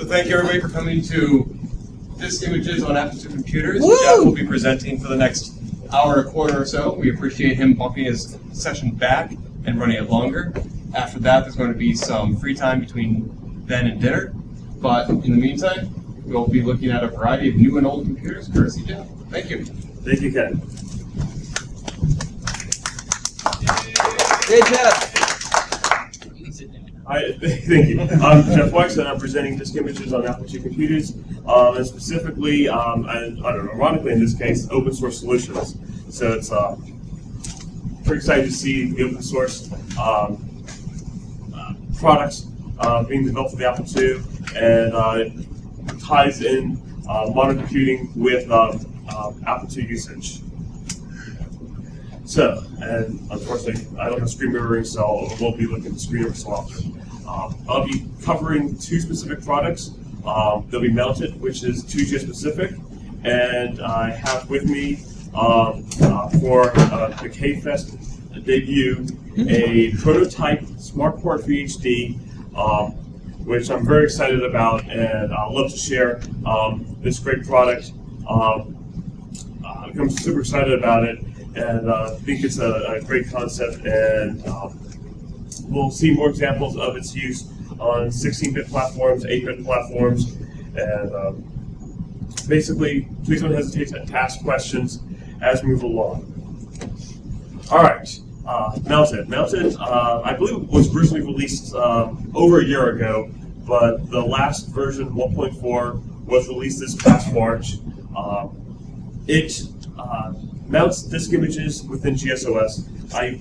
So thank you everybody for coming to Disk Images on Apple II Computers. Woo! Jeff will be presenting for the next hour, a quarter or so. We appreciate him bumping his session back and running it longer. After that, there's going to be some free time between then and dinner. But in the meantime, we'll be looking at a variety of new and old computers, courtesy Jeff. Thank you. Thank you, Ken. Hey, Jeff. You can sit down. Thank you. I'm Jeff Weiss, and I'm presenting Disk Images on Apple II Computers, and specifically, I don't know, ironically in this case, open source solutions. So it's pretty exciting to see the open source products being developed for the Apple II, and it ties in modern computing with Apple II usage. So, and unfortunately, I don't have screen mirroring, so I won't be looking at the screen mirror so often. I'll be covering two specific products. They'll be MountIt, which is 2G specific, and I have with me for the KFest debut a prototype SmartPort VHD, which I'm very excited about, and I'd love to share this great product. I'm super excited about it, and I think it's a great concept, and we'll see more examples of its use on 16-bit platforms, 8-bit platforms, and basically, please don't hesitate to ask questions as we move along. All right, MountIt. MountIt, I believe, was originally released over a year ago, but the last version, 1.4, was released this past March. It mounts disk images within GSOS. I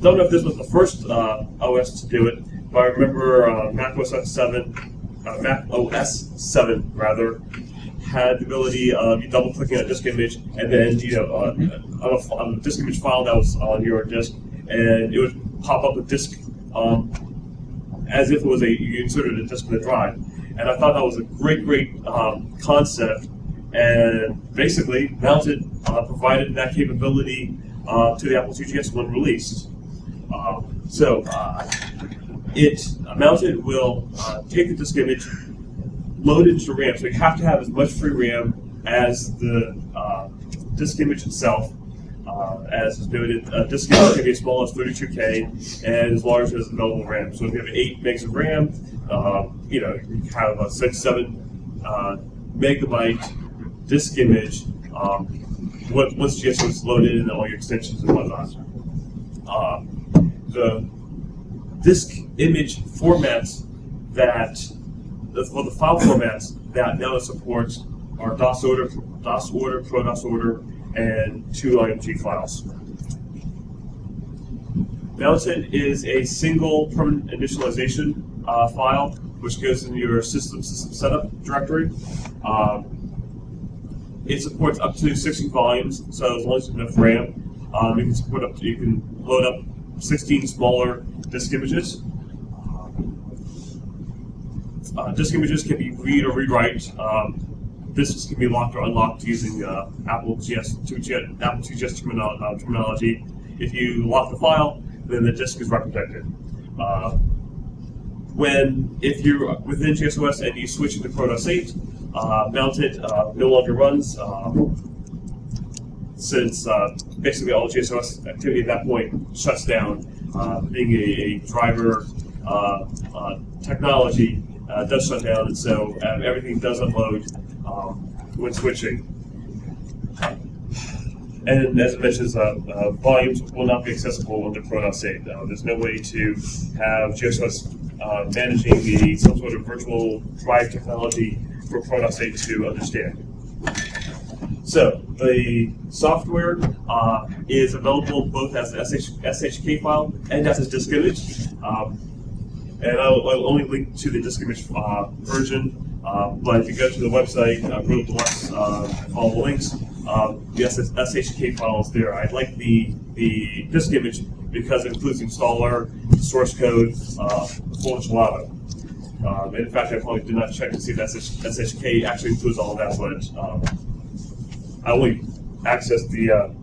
don't know if this was the first OS to do it, but I remember Mac OS 7 had the ability of you double-clicking on a disk image, and then on a disk image file that was on your disk, and it would pop up a disk as if it was you inserted a disk in the drive. And I thought that was a great concept. And basically, MountIt provided that capability to the Apple IIgs when released. MountIt will take the disk image, load it into RAM. So you have to have as much free RAM as the disk image itself. As is noted, a disk image can be as small as 32K and as large as available RAM. So if you have 8 megs of RAM, you have a 6, 7 megabyte disk image once GSOS is loaded in all your extensions and whatnot. The disk image formats the file formats that now it supports are DOS order, ProDOS order, and 2IMG files. MountIt is a single permanent initialization file which goes in your system setup directory. It supports up to 60 volumes, so as long as you have enough RAM, you can load up 16 smaller disk images. Disk images can be read or rewrite. Disks can be locked or unlocked using Apple IIgs terminology. If you lock the file, then the disk is protected. If you're within GSOS and you switch into ProDOS 8, MountIt no longer runs, since basically all GSOS activity at that point shuts down. Being a driver technology does shut down, and so everything does unload when switching. And as it mentions, volumes will not be accessible under ProDOS 8. There's no way to have GSOS managing some sort of virtual drive technology for ProDOS 8 to understand. So the software is available both as an SHK file and as a disk image. And I'll only link to the disk image version, but if you go to the website, Roadblocks, all the links, the SHK file is there. I like the disk image because it includes installer, source code, full enchilada. And in fact, I probably did not check to see if SHK actually includes all of that, but I only accessed the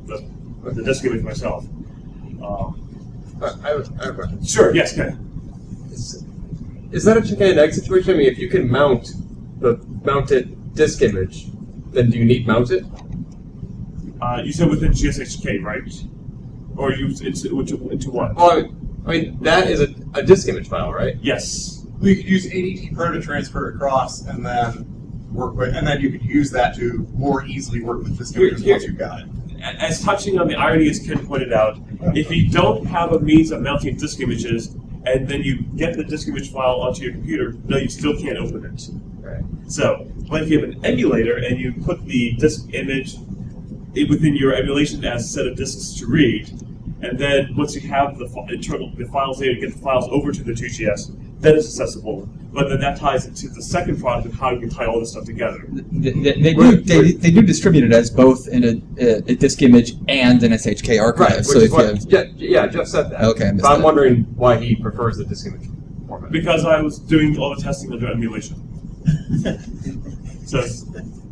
disk image myself. I have a question. Sure, yes, Ken. Is that a chicken and egg situation? I mean, if you can mount the mounted disk image, then do you need MountIt? You said within GSHK, right? Or you into what? Well, I mean that is a disk image file, right? Yes. We could use ADT-PER to transfer it across, and then work with, and then you could use that to more easily work with disk images once you've got it. As touching on the irony, as Ken pointed out, if you don't have a means of mounting disk images, and then you get the disk image file onto your computer, no, you still can't open it. Right. So, like if you have an emulator and you put the disk image within your emulation as a set of disks to read, and then once you have the files there, you get the files over to the 2GS, then it's accessible. But then that ties into the second product of how you can tie all this stuff together. They do distribute it as both in a disk image and an SHK archive. Right, so if you have, yeah, Jeff said that. Okay, but I'm wondering why he prefers the disk image format. Because I was doing all the testing under emulation. So it's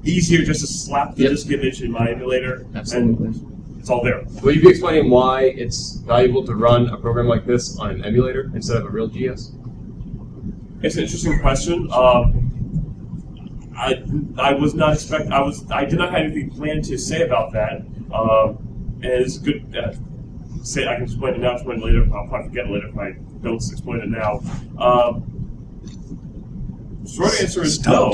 easier just to slap the disk image in my emulator. Absolutely. And it's all there. Will you be explaining why it's valuable to run a program like this on an emulator instead of a real GS? It's an interesting question. I did not have anything planned to say about that. And it's good. Say I can explain it now. Explain it later. I'll probably forget later if I don't explain it now. Short answer is no. I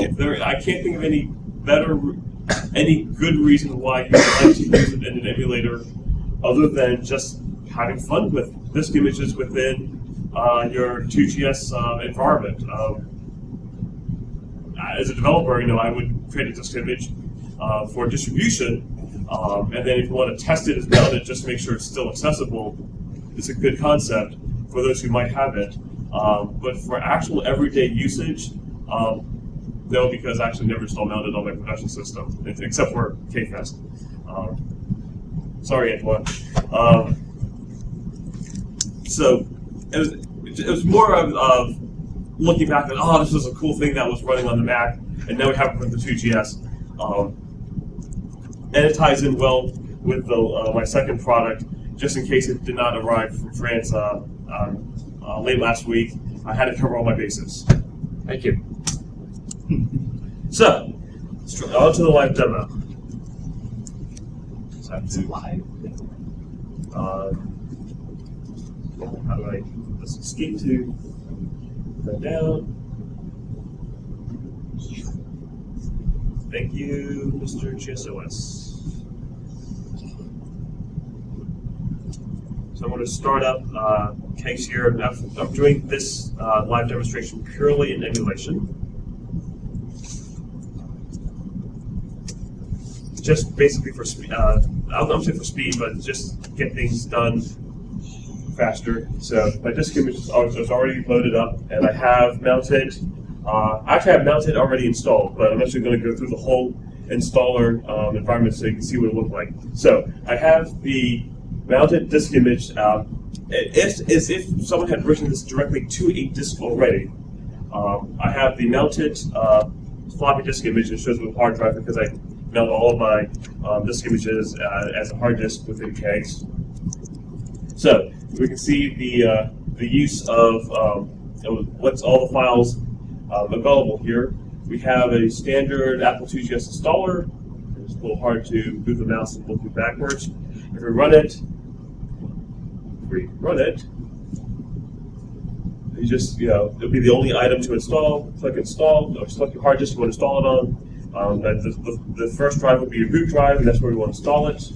can't think of any good reason why you would like to use it in an emulator, other than just having fun with disk images within your 2GS environment. As a developer, you know, I would create a disk image for distribution, and then if you want to test it as mounted, just to make sure it's still accessible. It's a good concept for those who might have it, but for actual everyday usage, no, because I actually never install mounted on my production system, except for KFest. Sorry, Antoine. So. It was more of looking back that, oh, this was a cool thing that was running on the Mac, and now we have it with the 2GS. And it ties in well with the, my second product, just in case it did not arrive from France late last week. I had to cover all my bases. Thank you. So, on to the live demo. Is it live? How do I... Let's escape to go down. Thank you, Mr. GSOS. So I'm going to start up KEGS here. I'm doing this live demonstration purely in emulation. Just basically for speed, I don't say for speed, but just get things done faster. So my disk image is already loaded up, and I have mounted. Actually, I have mounted already installed, but I'm actually going to go through the whole installer environment so you can see what it looked like. So I have the mounted disk image. As if someone had written this directly to a disk already. I have the mounted floppy disk image. It shows with hard drive because I mount all of my disk images as a hard disk within KEGS. So we can see the use of what's all the files available here. We have a standard Apple IIgs installer. It's a little hard to move the mouse and look backwards. If we run it, you just, you know, it'll be the only item to install. Click install, or select your hard disk you want to install it on. The first drive would be your boot drive, and that's where we want to install it.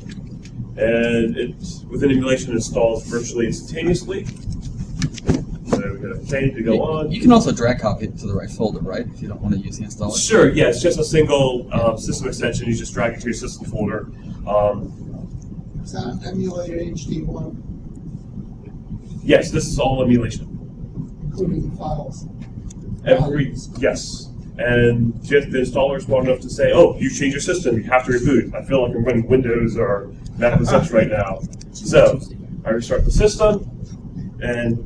And it's within emulation installs virtually instantaneously. So we got a plane to go on. You can also drag copy it to the right folder, right? If you don't want to use the installer. Sure. Yeah, it's just a single system extension. You just drag it to your system folder. Is that an emulator HD1? Yes, this is all emulation, including the files. Yes. And just the installer is smart enough to say, oh, you changed your system, you have to reboot. I feel like I'm running Windows or Mac OS right now. So I restart the system, and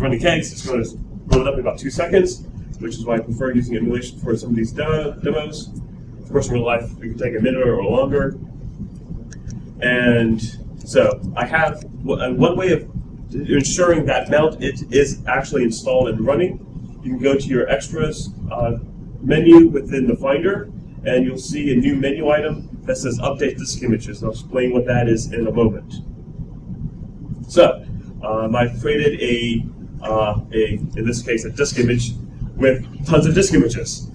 running KEGS, it's going to load up in about 2 seconds, which is why I prefer using emulation for some of these demos. Of course, in real life, it can take a minute or longer. And so I have one way of ensuring that MountIt is actually installed and running you can go to your extras menu within the Finder, and you'll see a new menu item that says Update Disk Images. I'll explain what that is in a moment. So, I've created in this case, a disk image with tons of disk images.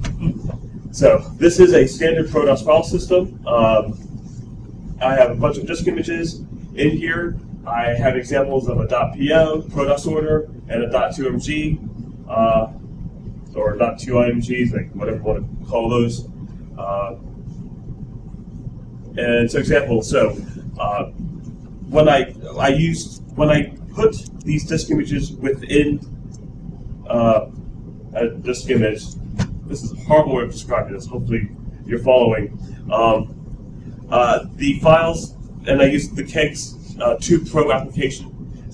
So, this is a standard ProDOS file system. I have a bunch of disk images in here. I have examples of a .po, ProDOS order, and a .2mg, or .2imgs, like whatever you want to call those. And so examples. So when I put these disk images within a disk image, this is a horrible way of describing this. Hopefully you're following. The files, and I use the KEGS 2 Pro application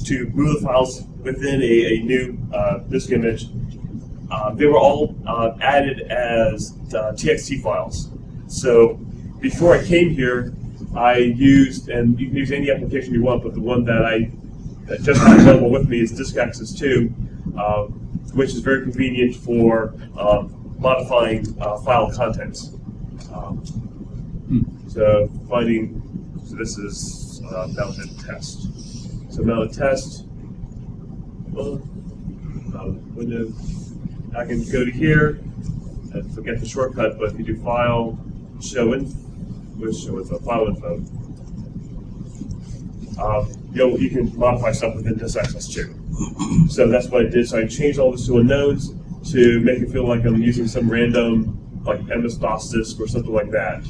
to move the files within a new disk image. They were all added as TXT files. So before I came here, I used, and you can use any application you want, but the one that I that just had available with me is Disk Access 2, which is very convenient for modifying file contents. So finding, so this is mounted test. So mounted test, window. I can go to here, I forget the shortcut, but if you do file, show info, which show info, file info, you can modify stuff within Disk Access 2. So that's what I did. So I changed all this to unknowns to make it feel like I'm using some random, like MS-DOS disk or something like that.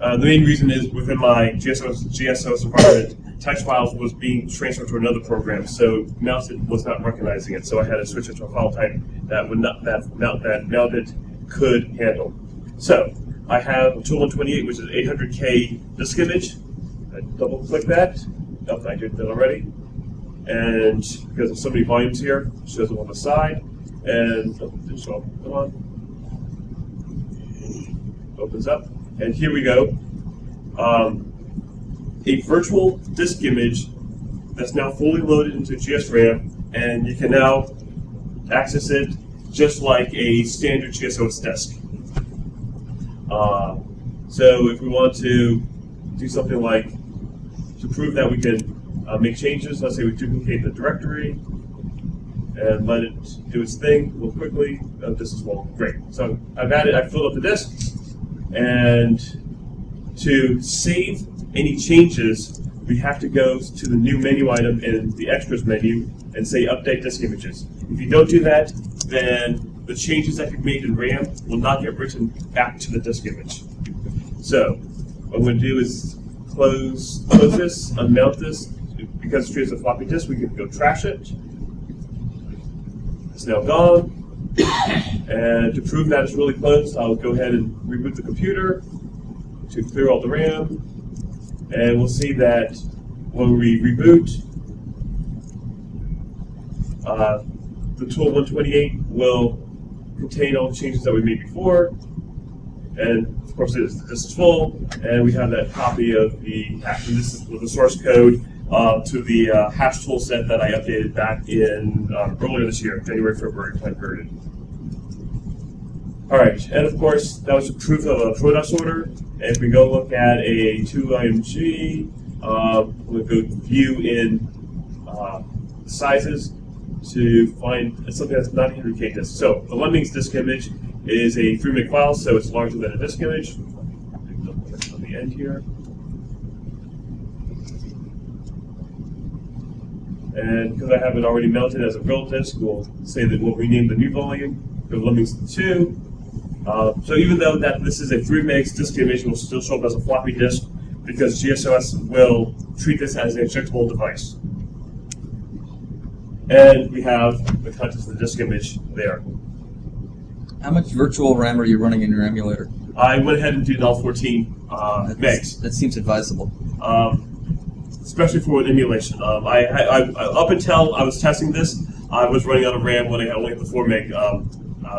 The main reason is within my GSOS environment, text files was being transferred to another program, so MountIt was not recognizing it. So I had to switch it to a file type that would not that MountIt could handle. So I have a 2128, which is 800K disk image. I double click that. Nope, I did that already. And because of so many volumes here, it shows them on the side. And oh, it didn't show up. Come on. Opens up, and here we go. A virtual disk image that's now fully loaded into GSRAM, and you can now access it just like a standard GSOS disk. So if we want to do something like to prove that we can make changes, let's say we duplicate the directory and let it do its thing real quickly. Oh, this is wrong. Great. So I've added, I filled up the disk, and to save any changes, we have to go to the new menu item in the extras menu and say update disk images. If you don't do that, then the changes that you've made in RAM will not get written back to the disk image. So what I'm going to do is close this, unmount this. Because it's a floppy disk, we can go trash it. It's now gone. And to prove that it's really closed, I'll go ahead and reboot the computer to clear all the RAM. And we'll see that when we reboot, the tool 128 will contain all the changes that we made before. And of course, this is full, and we have that copy of the hash. And this is the source code to the hash tool set that I updated back in earlier this year, January, February time period. All right, and of course, that was a proof of a ProDOS order. If we go look at a 2IMG, we'll go view in sizes to find something that's not 100K disk. So the Lemmings disk image is a 3MB file, so it's larger than a disk image. On the end here. And because I have it already mounted as a real disk, we'll say that we'll rename the new volume to Lemmings 2. So even though that this is a 3MB disk image, it will still show up as a floppy disk because GSOS will treat this as an injectable device. And we have the contents of the disk image there. How much virtual RAM are you running in your emulator? I went ahead and did all 14 megs. That seems advisable. Especially for an emulation. Up until I was testing this, I was running out of RAM when I only had the 4MB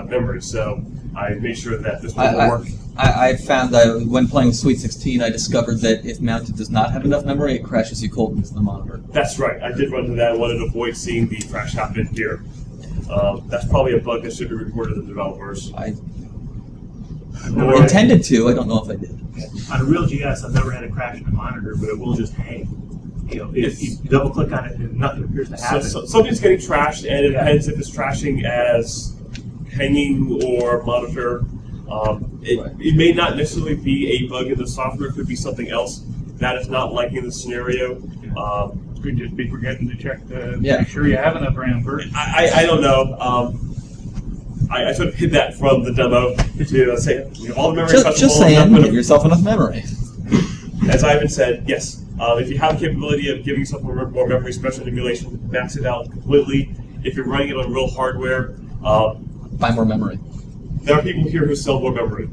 memory. So I made sure that this would work. I found that when playing Sweet 16, I discovered that if MountIt does not have enough memory, it crashes you cold into the monitor. That's right. I did run to that. I wanted to avoid seeing the crash happen here. That's probably a bug that should be reported to the developers. I intended to. I don't know if I did. On RealJS, I've never had a crash in the monitor, but it will just hang. You know, if you double click on it, and nothing appears to happen. So something's getting trashed, and it depends if it's trashing as hanging or monitor. It may not necessarily be a bug in the software. It could be something else that is not liking the scenario. Could just be forgetting to check the. Make sure you have enough RAM first. I don't know. I sort of hid that from the demo to say all the memory. Just saying, give yourself enough memory. As Ivan said, yes. If you have the capability of giving yourself more memory, especially in emulation, max it out completely. If you're running it on real hardware, buy more memory. There are people here who sell more memory.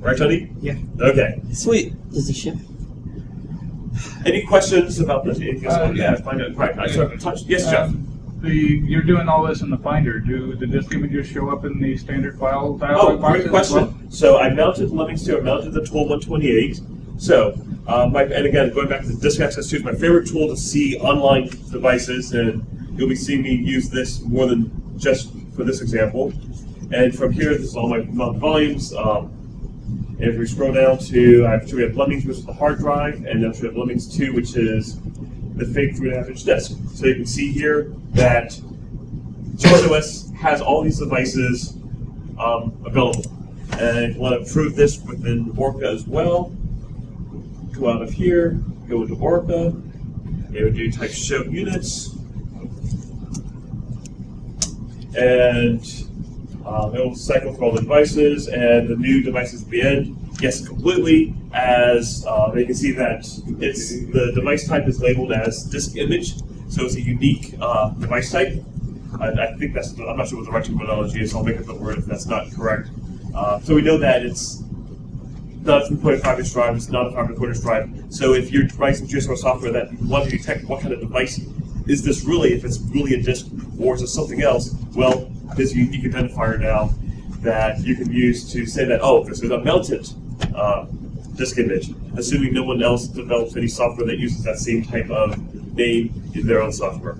Right, Tony? Yeah. Okay. Sweet. Is the ship? Any questions about this? Yes, Jeff. You're doing all this in the Finder. Do the disk images show up in the standard file dialog box? Oh, great question. Well? So I mounted Lemmings 2. I mounted the tool 128. So, and again, going back to the Disk Access 2 is my favorite tool to see online devices, and you'll be seeing me use this more than just for this example. And from here, this is all my mounted volumes. If we scroll down to, I'm sure we have Lemmings, which is the hard drive, and then we have Lemmings 2, which is the fake 3.5-inch disk. So you can see here that GeorgeOS has all these devices available. And if you want to prove this within Orca as well, go out of here, go into Orca, it would do type show units, and it will cycle through all the devices and the new devices at the end. Yes, completely, as you can see that it's the device type is labeled as disk image, so it's a unique device type. I think that's, I'm not sure what the right terminology is, so I'll make up the word if that's not correct. So we know that it's not a 3.5-inch drive, it's not a 5.25-inch drive, so if you're writing JSON software that you want to detect what kind of device is this really, if it's really a disk or is it something else, well, there's a unique identifier now that you can use to say that, oh, this is a mounted disk image, assuming no one else develops any software that uses that same type of name in their own software.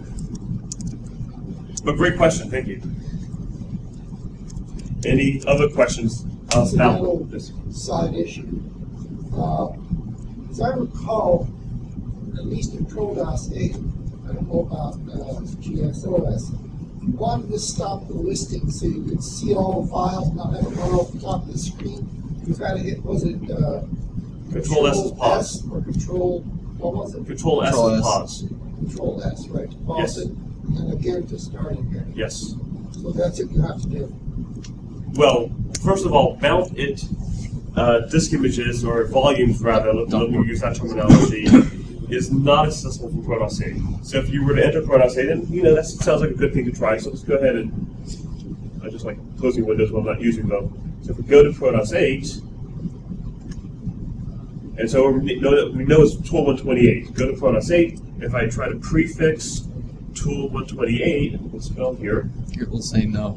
But great question, thank you. Any other questions about this? Side issue. As I recall, at least in ProDOS 8, I don't know about GSOS. You wanted to stop the listing so you could see all the files, not have them all off the top of the screen. You got to hit, was it Control S to pause? Or Control, what was it? Control S to pause. Control S, right? To pause it, and again to start again. Yes. So that's what you have to do. Well, first of all, mount it disk images, or volumes rather, let me use that terminology, is not accessible from ProDOS 8. So if you were to enter ProDOS 8, and that sounds like a good thing to try, so let's go ahead and I just like closing windows when I'm not using them. So if we go to ProDOS 8, and so we know it's tool 128. Go to ProDOS 8, if I try to prefix tool 128, what's spell here? It will say no.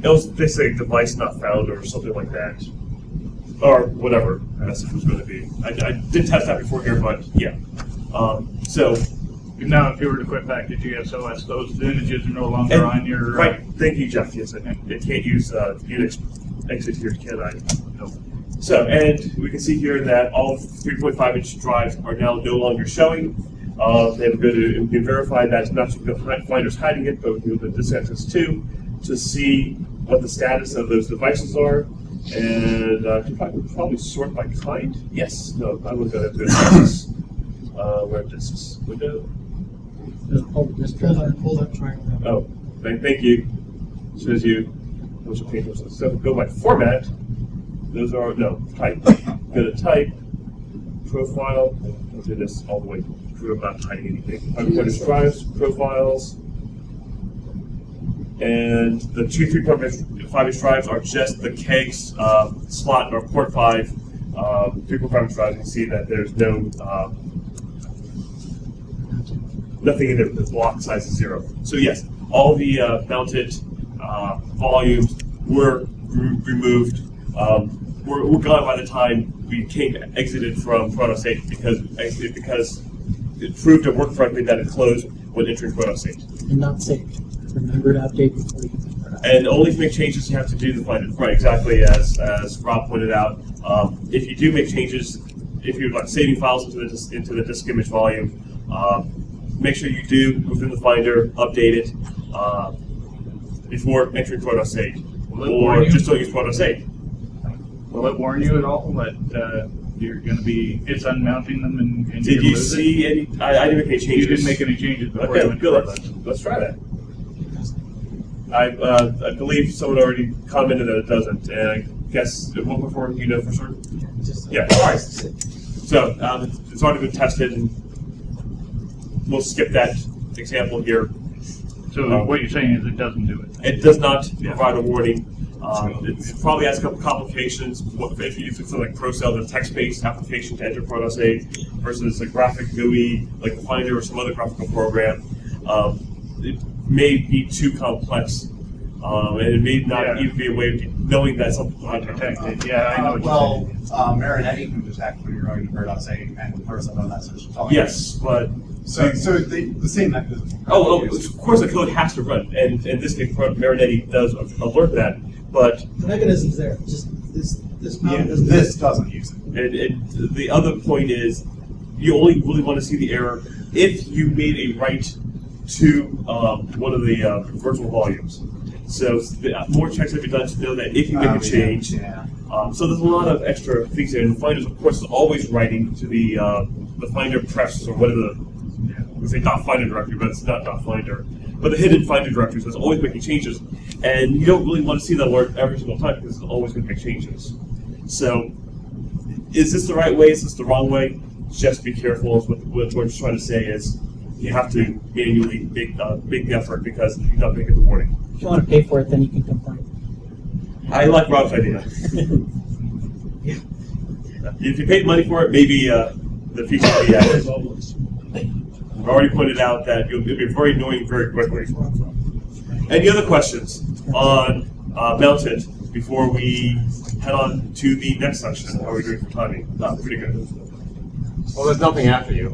It'll say device not found or something like that. Or whatever the message was going to be. I did test that before here, but yeah. So now, if you were to quit back to GSOS, those images are no longer on your. Right. Thank you, Jeff. Yes, I can't use Unix exit here, can I? No. So, and we can see here that all 3.5-inch drives are now no longer showing. They have to go verify that it's not the Finder's hiding it, but we can go to Disk Access 2 to see what the status of those devices are. And I could probably sort by kind. Yes. No, I will go to disks. Where disks? Window. Hold that triangle. Oh, thank you. Shows you. So go by format. Those are type. Go to type. Profile. I'll do this all the way. I'm not hiding anything. I'm going to drives, profiles. And the two 3.5-inch drives are just the KEGS slot or port 5 3.5-inch drives. You can see that there's no nothing in there. The block size is 0. So yes, all the mounted volumes were removed. Were gone by the time we exited from ProDOS 8 because it proved to work correctly that it closed with entry 4.0.6. And not saved. Remember to update before you. And only if you make changes, you have to do the find and right, exactly as Rob pointed out. If you do make changes, if you're like saving files into the disk image volume, make sure you do within the Finder update it before entering 4.0.8, or just don't use 4.0.8. Will it warn you at all that you're going to be it's unmounting them and did you see it? Any? I didn't make any changes. You didn't make any changes before. Okay, good. Let's try that. I believe someone already commented that it doesn't, and I guess it won't before you know for sure. Yeah, all right. So it's already been tested, and we'll skip that example here. So what you're saying is it doesn't do it. It does not provide a warning. It probably has a couple complications. If you use something like ProCell, the text-based application to enter Proto 8 versus a graphic GUI like the Finder or some other graphical program. It may be too complex, and it may not even be a way of knowing that something not detected. I know what you're saying. Well, Marinetti can detect when you're going to Proto 8 and ProCell on that social media. Yes, but... So the same mechanism. Of course the code has to run, and in this case, Marinetti does alert that, but... The mechanism's there, just this doesn't use it. And the other point is, you only really want to see the error if you made a write to one of the virtual volumes. So the more checks have been done to know that if you make a change. So there's a lot of extra things there. And Finder's, of course, is always writing to the Finder prefs or whatever the we say .finder directory, but it's not .finder. But the hidden Finder directory, so it's always making changes. And you don't really want to see that alert every single time because it's always going to make changes. So is this the right way? Is this the wrong way? Just be careful is what George is trying to say is you have to manually make the effort because if you don't make it the warning. If you want to pay for it, then you can complain. I like Rob's idea. Yeah. If you paid money for it, maybe the feature will be added. I've already pointed out that it'll be very annoying very quickly. Any other questions on MountIt before we head on to the next section? How are we doing for timing? Pretty good. Well, there's nothing after you.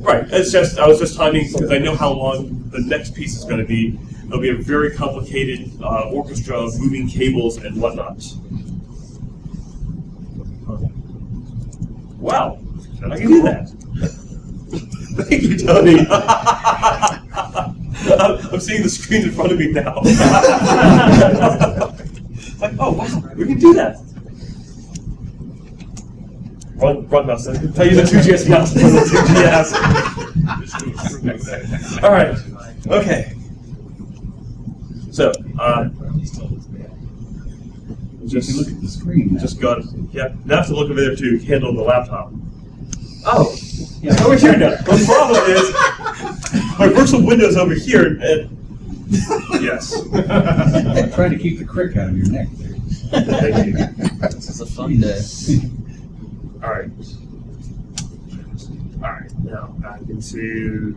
Right. It's just I was just timing because I know how long the next piece is going to be. It'll be a very complicated orchestra of moving cables and whatnot. Wow. I can do that. Thank you, Tony. I'm seeing the screen in front of me now. It's like, oh, wow, we can do that. Run, mouse. I'll tell you the 2GS mouse. The 2GS. All right. Okay. So, just look at the screen. Just got it. Yeah. Now I have to look over there to handle the laptop. Oh. Yeah. Over here now. The problem is my virtual window's over here. And yes. I'm trying to keep the crick out of your neck there. Thank you. This is a fun day. All right. Now back into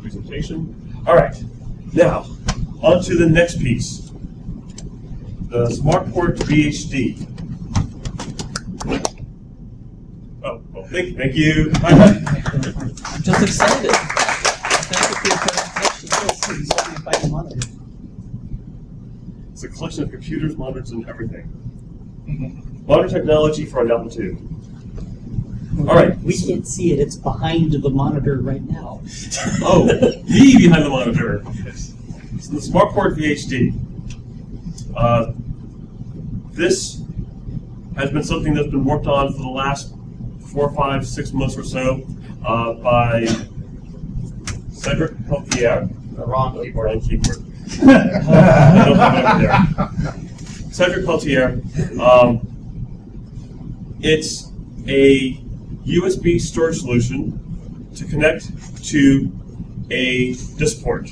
presentation. All right. Now on to the next piece, the SmartPort VHD. Oh, thank you. I'm just excited. Thank you for your presentation. It's a collection of computers, monitors, and everything. Modern technology for an Apple II. All right. We can't see it. It's behind the monitor right now. Oh, me behind the monitor. So the SmartPort VHD. This has been something that's been worked on for the last 4, 5, 6 months or so by Cédric Peltier. The wrong keyboard. I don't have it over there. Cédric Peltier. It's a USB storage solution to connect to a disk port.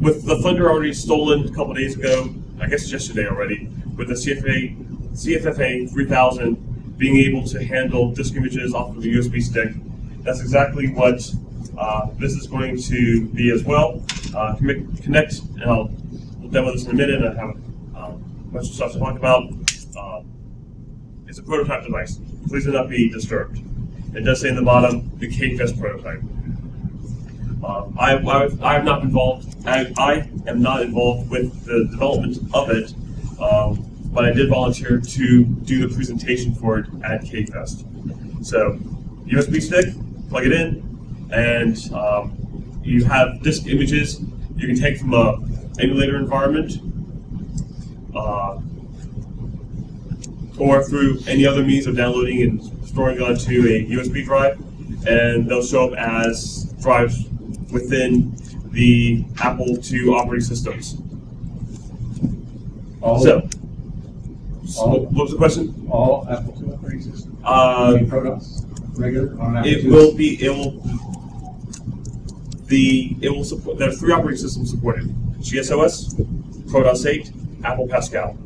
With the thunder already stolen a couple days ago, I guess yesterday already, with the CFFA 3000 being able to handle disk images off of the USB stick, that's exactly what this is going to be as well. Connect, and we'll demo this in a minute. I have a bunch of stuff to talk about. It's a prototype device. Please do not be disturbed. It does say in the bottom, the KFS prototype. I am not involved with the development of it, but I did volunteer to do the presentation for it at KFest. So, USB stick, plug it in, and you have disk images you can take from a emulator environment, or through any other means of downloading and storing onto a USB drive, and they'll show up as drives within the Apple II operating systems. What was the question? All Apple II operating systems? Regular on Apple II? It will support, there are 3 operating systems supported. GSOS, ProDOS 8, Apple Pascal.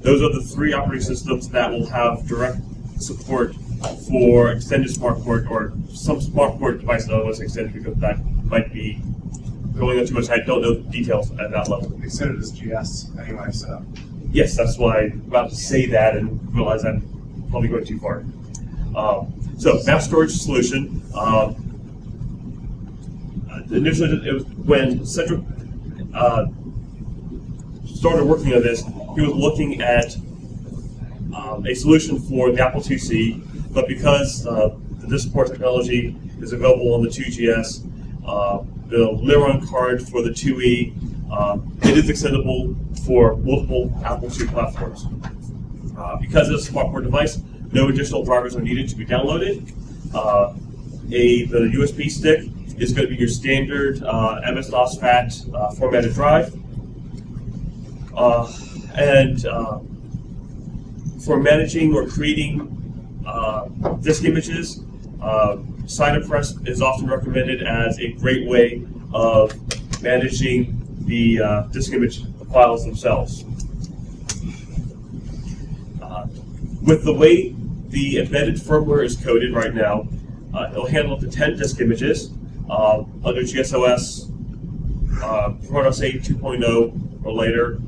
Those are the 3 operating systems that will have direct support for extended SmartPort or some SmartPort device that was extended, because that might be going on too much. I don't know the details at that level. They said it as GS anyway, so. Yes, that's why I'm about to say that and realize I'm probably going too far. So, mass storage solution. Initially, it was when Cedric started working on this, he was looking at a solution for the Apple IIc, but because the disk port technology is available on the 2GS, the Liron card for the 2E, it is extendable for multiple Apple II platforms. Because it's a SmartPort device, no additional drivers are needed to be downloaded. The USB stick is going to be your standard MS-DOS FAT formatted drive. For managing or creating disk images, CiderPress is often recommended as a great way of managing the disk image files themselves. With the way the embedded firmware is coded right now, it'll handle up to 10 disk images under GSOS, ProDOS 8 2.0 or later,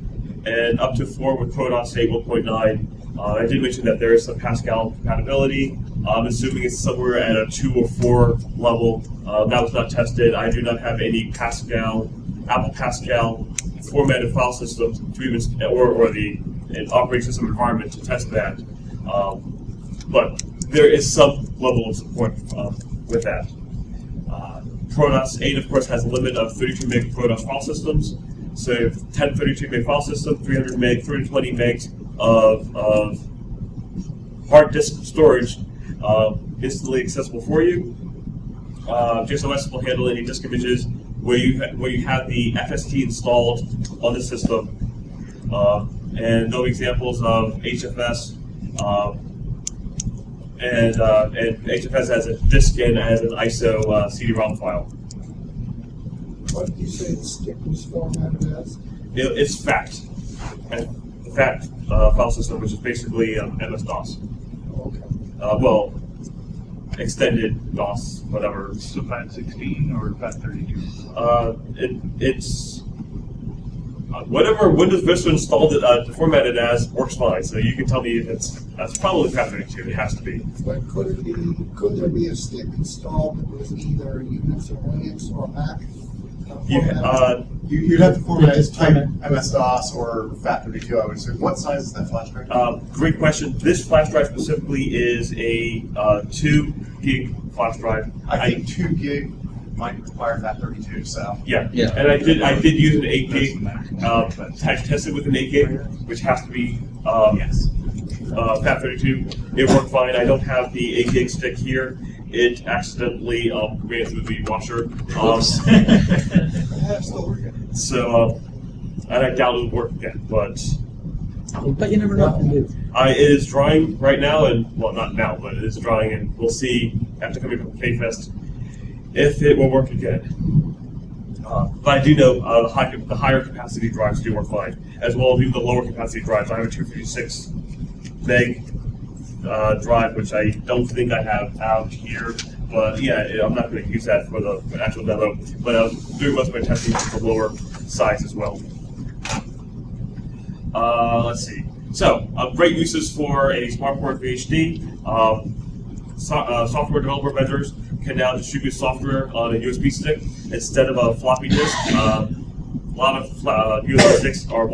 and up to 4 with ProDOS 8 1.9. I did mention that there is some Pascal compatibility. I'm assuming it's somewhere at a 2 or 4 level. That was not tested. I do not have any Pascal, Apple Pascal formatted file systems to even, or the an operating system environment to test that. But there is some level of support with that. ProDOS 8, of course, has a limit of 32 meg ProDOS file systems. So you have 10 32 meg file system, 300 meg, 320 megs. Of hard disk storage instantly accessible for you. GSOS will handle any disk images where you have the FST installed on the system, and no examples of HFS and HFS as a disk and as an ISO CD-ROM file. What did you say the stick was formatted as? It's FAT. FAT file system, which is basically MS-DOS. Okay. Well, extended DOS, whatever. So FAT 16 or FAT 32? It's whatever Windows Vista installed it formatted as works fine. So you can tell me if that's probably FAT 32. It has to be. But could there be a stick installed that was either Unix or Linux or Mac? You'd have to format just type MS-DOS or FAT32, I would assume. What size is that flash drive? Great question. This flash drive specifically is a 2 gig flash drive. I think 2 gig might require FAT32, so. Yeah. And I did use an 8 gig. I tested with an 8 gig, which has to be FAT32. It worked fine. I don't have the 8 gig stick here. It accidentally ran through the washer. So, and I doubt it would work again, but you never know. It is drying right now, and well, not now, but it is drying, and we'll see after coming from KFest if it will work again. But I do know the higher capacity drives do work fine, as well as even the lower capacity drives. I have a 256 meg. Drive, which I don't think I have out here, but yeah, I'm not going to use that for the actual demo, but I was doing most of my testing for lower size as well. Let's see. So, great uses for a SmartPort VHD. Software developer vendors can now distribute software on a USB stick instead of a floppy disk. A lot of USB sticks are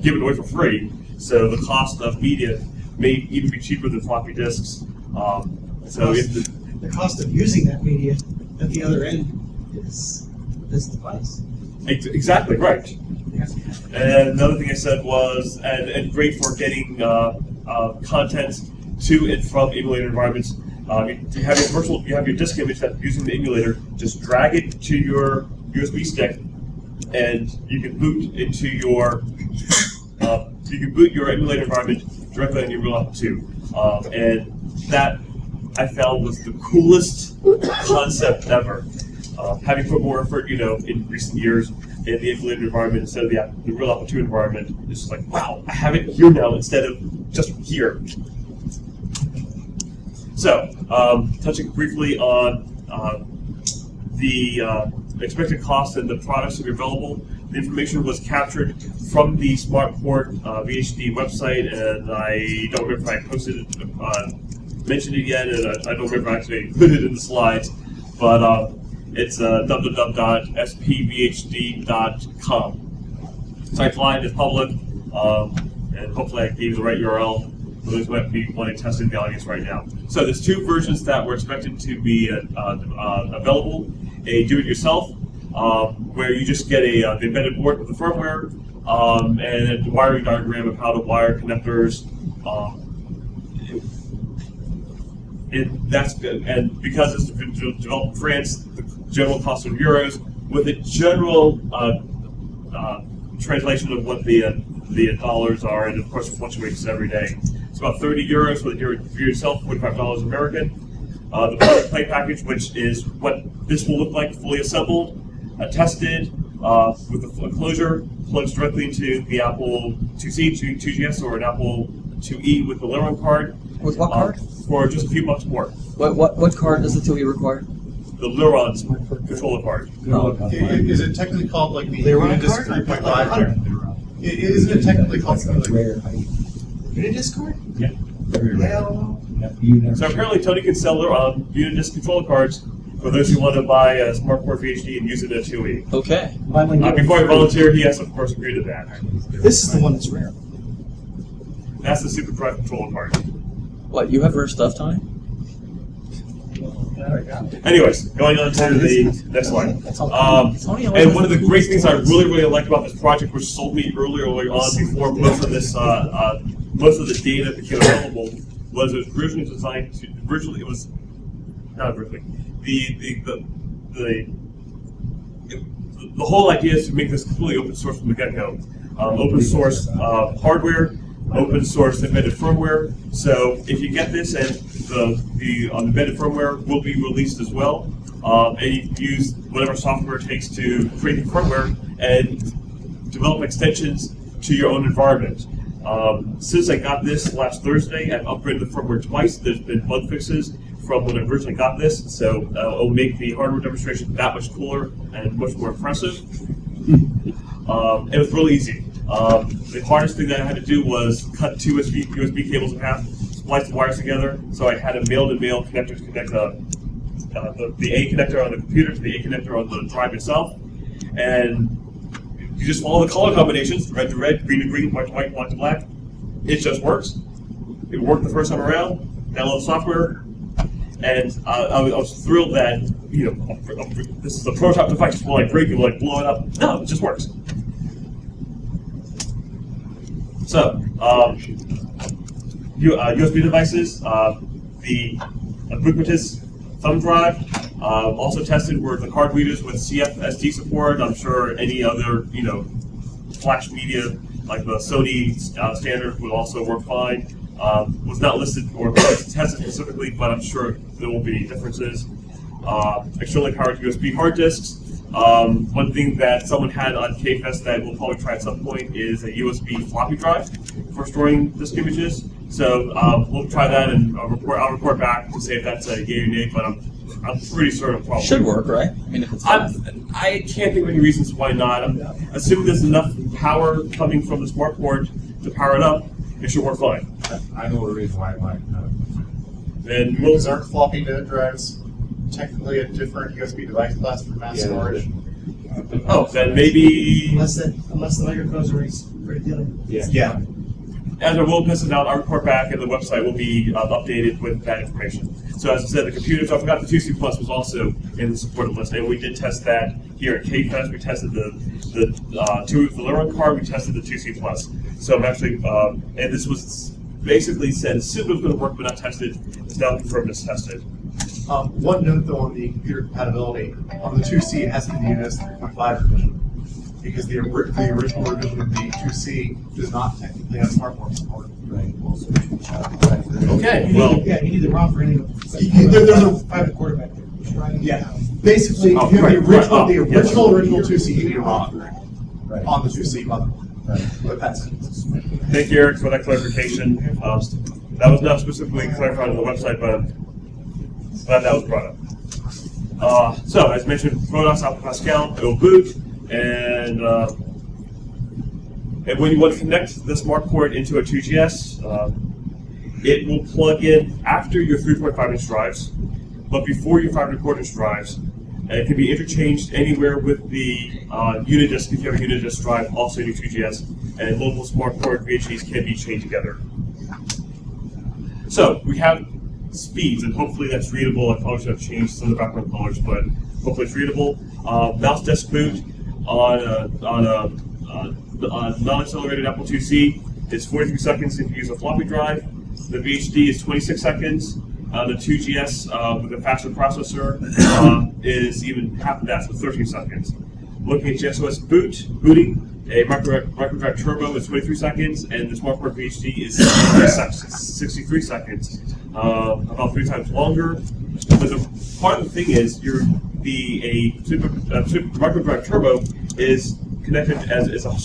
given away for free, so the cost of media may even be cheaper than floppy disks. The cost of using that media at the other end is this device. Exactly right. And another thing I said was, and great for getting content to and from emulator environments. You have your virtual, you have your disk image that using the emulator. Just drag it to your USB stick, and you can boot into your you can boot your emulator environment directly on your real Apple II. And that I found was the coolest concept ever. Having put more effort, you know, in recent years in the emulator environment instead of the real Apple II environment, it's just like, wow, I have it here now instead of just here. So, touching briefly on the expected cost and the products that are available, the information was captured from the SmartPort VHD website, and I don't remember if I posted it, mentioned it yet, and I don't remember if I actually included it in the slides, but it's www.spvhd.com. Siteline is public, and hopefully I gave the right URL. Those might be wanting to test in the audience right now. So there's two versions that were expected to be available: a do-it-yourself, where you just get a the embedded board with the firmware and a wiring diagram of how to wire connectors. That's good. And because it's developed in France, the general cost of euros with a general translation of what the dollars are, and of course it fluctuates every day. It's about 30 euros for yourself, $45 American. The product play package, which is what this will look like fully assembled, tested, with a closure, plugs directly into the Apple IIc, 2GS, or an Apple IIe with the Liron card. With what card? For just a few bucks more. What card does the IIe require? The Liron's controller card. Oh, is it technically called like the Unidisc 3.5? Isn't it technically called something like Unidisc card? Yeah. Well, so apparently Tony can sell Unidisc controller cards for those who want to buy a SmartPort VHD and use it as IIe. Okay. Before I volunteer, he has of course agreed to that. This is the one that's rare. That's the SuperDrive controller card. What, you have rare stuff, Tony? Anyways, going on to the next slide. And one of the great things I really liked about this project, which sold me earlier on before most of this, most of the data became available, was it was originally designed to the whole idea is to make this completely open source from the get-go, open source hardware, open source embedded firmware. So if you get this, and the embedded firmware will be released as well, and you can use whatever software it takes to create the firmware and develop extensions to your own environment. Since I got this last Thursday, I've upgraded the firmware twice. There's been bug fixes from when I originally got this, so it'll make the hardware demonstration that much cooler and much more impressive. It was really easy. The hardest thing that I had to do was cut two USB cables in half, splice the wires together, so I had a male-to-male connector to connect the A connector on the computer to the A connector on the drive itself, and you just follow the color combinations, red to red, green to green, white to white, black to black. It just works. It worked the first time around, download software, and I was thrilled that, you know, this is a prototype device, will I break it, will I blow it up? No, it just works. So, USB devices, the ubiquitous thumb drive, also tested were the card readers with CFSD support. I'm sure any other, you know, flash media like the Sony standard would also work fine. Was not listed or tested specifically, but I'm sure there won't be any differences. Externally powered USB hard disks. One thing that someone had on KFest that we'll probably try at some point is a USB floppy drive for storing disk images. So we'll try that, and I'll report back to say if that's a yay or nay. But I'm pretty certain it probably should work, right? I mean, if it's I can't think of any reasons why not. I'm assuming there's enough power coming from the SmartPort to power it up. It should work fine. I know the reason why it might not. Then because aren't floppy dead drives technically a different USB device class for mass storage? Oh, then maybe unless the microphones are pretty good. Yeah. Yeah. As I will piss it out, I'll report back, and the website will be updated with that information. So as I said, the computers, I forgot the 2C Plus was also in the supported list, and we did test that here at KFest. We tested the Liron card, we tested the 2C Plus. So I'm actually, and this was basically said, assumed it was going to work, but not tested. It's now confirmed it's tested. One note, though, on the computer compatibility. On the 2C, it has to be the US 3.5 version, because the original version of the 2C does not technically have SmartPort support. Right. Okay, well... Yeah, you need the ROM for any of them. There's a 5.25 back there. Yeah. Basically, if you have the original 2C, you need a ROM on the 2C mother. Right. But that's it. Thank you, Eric, for that clarification. That was not specifically clarified on the website, but I'm glad that was brought up. So, as mentioned, Protos, Alpha Pascal, it will boot. And when you want to connect the smart port into a 2GS, it will plug in after your 3.5-inch drives, but before your 5.25-inch drives, and it can be interchanged anywhere with the Unidisk, if you have a Unidisk drive, also in your 2GS, and local smart port VHDs can be chained together. So, we have speeds, and hopefully that's readable. I probably should have changed some of the background colors, but hopefully it's readable. Mouse desk boot on a non-accelerated Apple IIc is 43 seconds if you use a floppy drive. The VHD is 26 seconds. The 2GS with a faster processor is even half of that, so 13 seconds. Looking at GSOS booting, a microdrive turbo is 23 seconds, and the SmartPort VHD is 63 seconds, about 3 times longer. But the part of the thing is, microdrive turbo is connected as a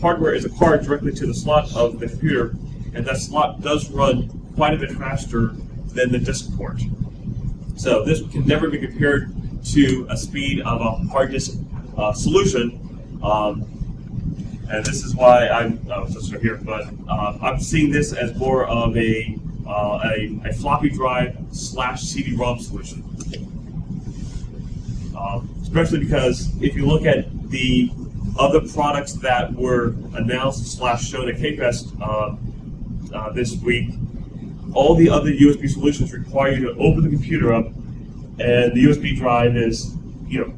card directly to the slot of the computer, and that slot does run quite a bit faster than the disk port. So this can never be compared to a speed of a hard disk solution, and this is why I'm seeing this as more of a floppy drive / CD-ROM solution. Especially because if you look at the other products that were announced / shown at KFest this week, all the other USB solutions require you to open the computer up, and the USB drive is, to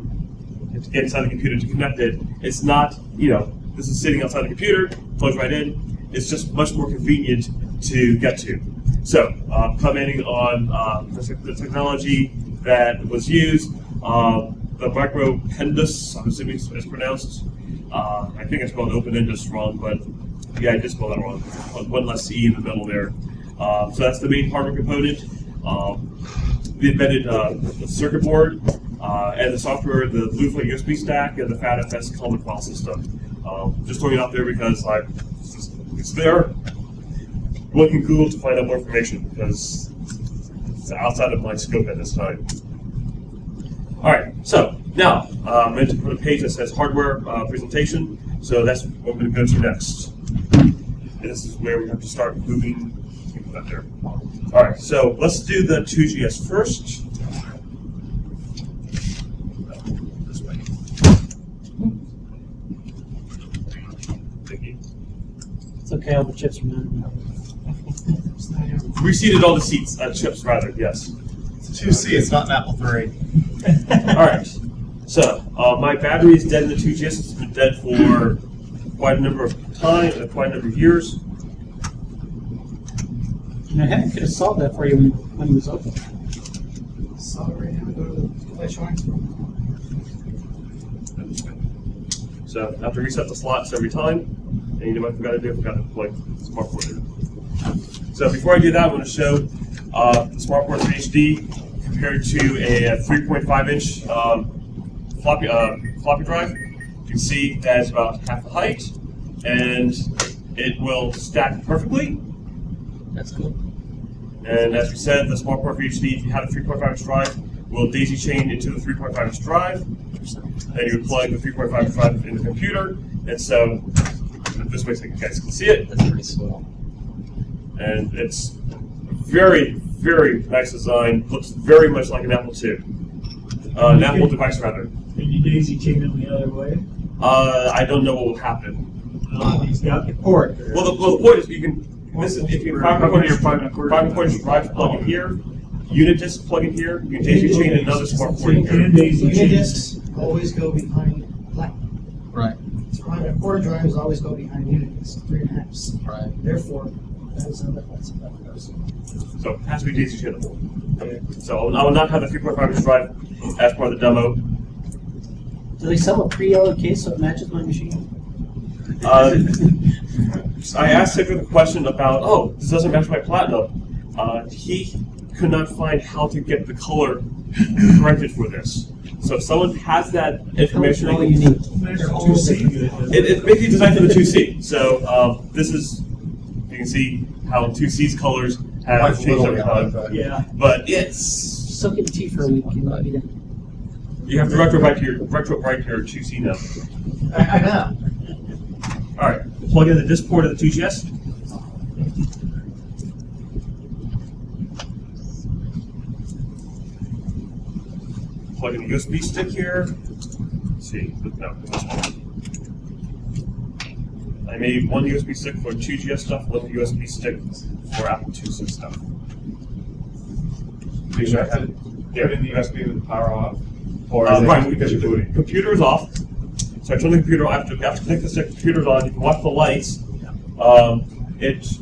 get inside the computer to connect it. It's not, this is sitting outside the computer, plugs right in. It's just much more convenient to get to. So, commenting on the technology that was used, the micropendus, I'm assuming it's pronounced. I think I spelled OpenIndiana wrong, but yeah, I did spell that wrong. One less E in the middle there. So that's the main hardware component. The embedded circuit board and the software, the BlueFlight USB stack, and the FATFS common file system. Just throwing it out there because it's there. One can Google to find out more information because it's outside of my scope at this time. Alright, so now I'm going to put a page that says hardware presentation, so that's what we're going to go to next. And this is where we have to start moving people out there. Alright, so let's do the 2GS first. This way. Thank you. It's okay, all the chips are moving. Reseated all the seats, chips rather, yes. It's a 2C, it's not an Apple III. Alright, so my battery is dead in the 2GS. It's been dead for quite a number of years. And I could have solved that for you when it was open. Sorry, I'm going to go to the flashlight. So I have to reset the slots every time. And you know what I forgot to do? I forgot to plug the SmartPort in. So before I do that, I want to show the SmartPort VHD compared to a 3.5-inch floppy drive. You can see that it's about half the height, and it will stack perfectly. That's cool. And as we said, the SmartPort VHD, if you had a 3.5-inch drive, will daisy chain into the 3.5-inch drive, and you would plug the 3.5-inch drive in the computer, and so this way so you guys can see it. That's pretty swell. And it's very, very nice design. Looks very much like an Apple II. An Apple device, rather. Can you daisy chain it the other way? I don't know what will happen. He's got the port. Well, the point is you can. This is if you five and a quarter drive plug in here, unit disk plug in here. You can daisy chain another smart port in here. Unit disks always go behind black. Right. Core drives always go behind unit disks, 3.5. Right. Therefore. So it has to be daisy chainable. Okay. So I will not have a 3.5 drive as part of the demo. Do they sell a pre-yellow case so it matches my machine? So I asked Cedric the question about, oh, this doesn't match my Platinum. He could not find how to get the color corrected for this. So if someone has that information, all you need. It's basically designed for the 2C. So this is. You can see how 2C's colors have changed over time. Yeah. But it's soak in tea for a week. You have to retro write your 2C now. I know. All right. Plug in the disk port of the 2GS. Plug in the USB stick here. Let's see. No. I made one USB stick for 2GS stuff, one USB stick for Apple II stuff. Make sure I have it. There. Put in the USB with the power off? Or right, because the computer is off. So I turn the computer off. After connect the stick, the computer's on. You can watch the lights. It's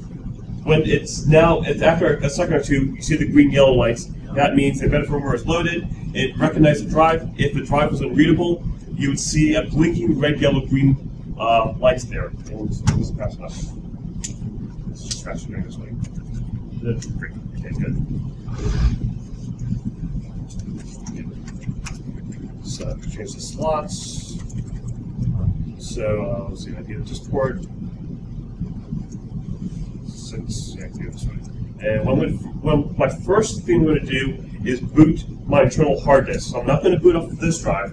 after a second or two, you see the green yellow lights. That means the embedded firmware is loaded. It recognized the drive. If the drive was unreadable, you would see a blinking red, yellow, green lights there. Let's pass it up. Let's just pass it this way. Great. Okay, good. So, change the slots. So, let's see, I need to just port 6. Yeah, I can do this one. And my first thing I'm going to do is boot my internal hard disk. So, I'm not going to boot off of this drive.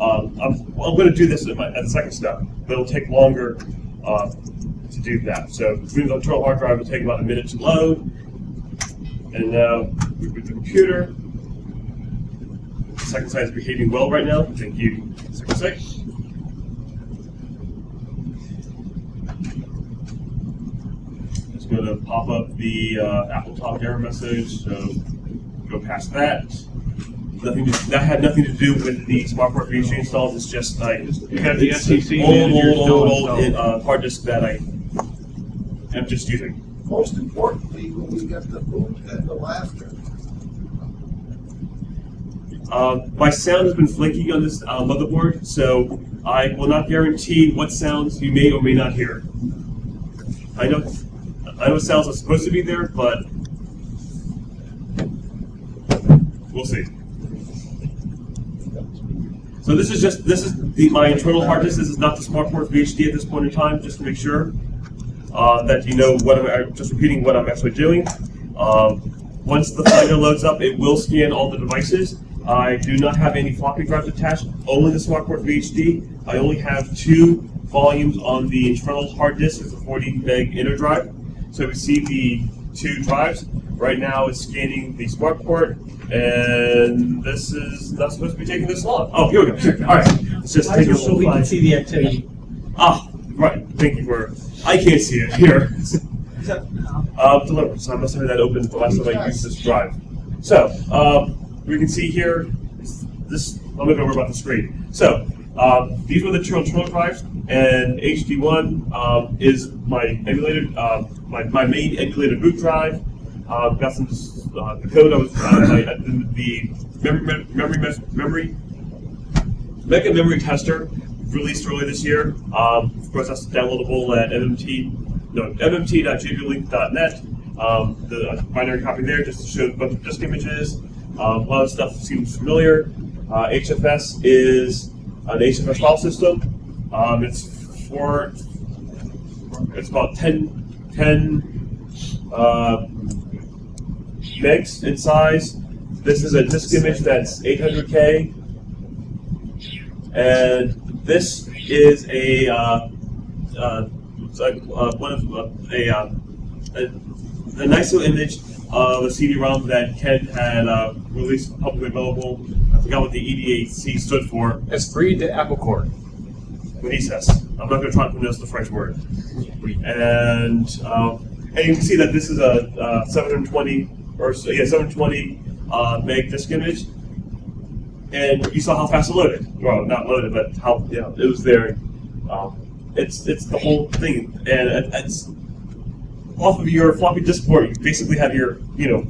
I'm going to do this at the second step, but it'll take longer to do that. So moving the internal hard drive will take about a minute to load, and now reboot the computer. The second side is behaving well right now. Thank you. Second side. It's going to pop up the Apple talk error message. So go past that. That had nothing to do with the SmartPort VHD installs. It's just like the SCC old hard disk that I am just using. Most importantly, when we get the boom and the laughter. My sound has been flaky on this motherboard, so I will not guarantee what sounds you may or may not hear. I know sounds are supposed to be there, but we'll see. So this is my internal hard disk. This is not the SmartPort VHD at this point in time, just to make sure that you know what I'm just repeating what I'm actually doing. Once the finder loads up, it will scan all the devices. I do not have any floppy drives attached, only the SmartPort VHD. I only have 2 volumes on the internal hard disk. It's a 40 meg inner drive. So we see the 2 drives. Right now it's scanning the SmartPort, and this is not supposed to be taking this long. Oh, here we go. All right, let's just take a little we can see the activity. Ah, right. Thank you for. I can't see it here. Deliver. So I must have had that open the last time I used this drive. So we can see here. This. I'm going to go over about the screen. So these were the 2 internal drives, and HD1 is my emulated, my main emulated boot drive. Got some the code I was the mega memory tester released earlier this year. Of course, that's downloadable at mmt.jblink.net. The binary copy there just to show a bunch of disk images. A lot of stuff seems familiar. HFS is an HFS file system. It's about 10 megs in size. This is a disk image that's 800K, and this is a a nice little image of a CD-ROM that Ken had released publicly available. I forgot what the EDAC stood for. It's free to Apple Corps. What he says. I'm not going to try to pronounce the French word. And you can see that this is a 720 meg disk image. And you saw how fast it loaded. Well, not loaded, but how it was there. It's the whole thing, and it's off of your floppy disk port. You basically have your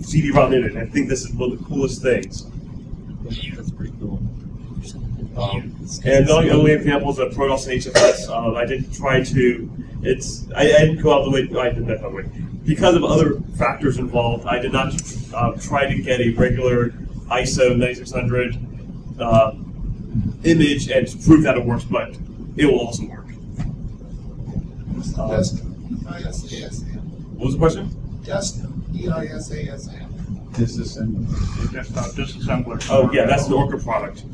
CD-ROM in it. I think this is one of the coolest things. That's pretty cool. And the only examples of Protoss and HFS. I didn't try to. I didn't go out the way. I did that way because of other factors involved. I did not try to get a regular ISO 9600. Image and to prove that it works, but it will also work. What was the question? DISASAM. Disassembler. Desktop disassembler. Oh yeah, that's an Orca product.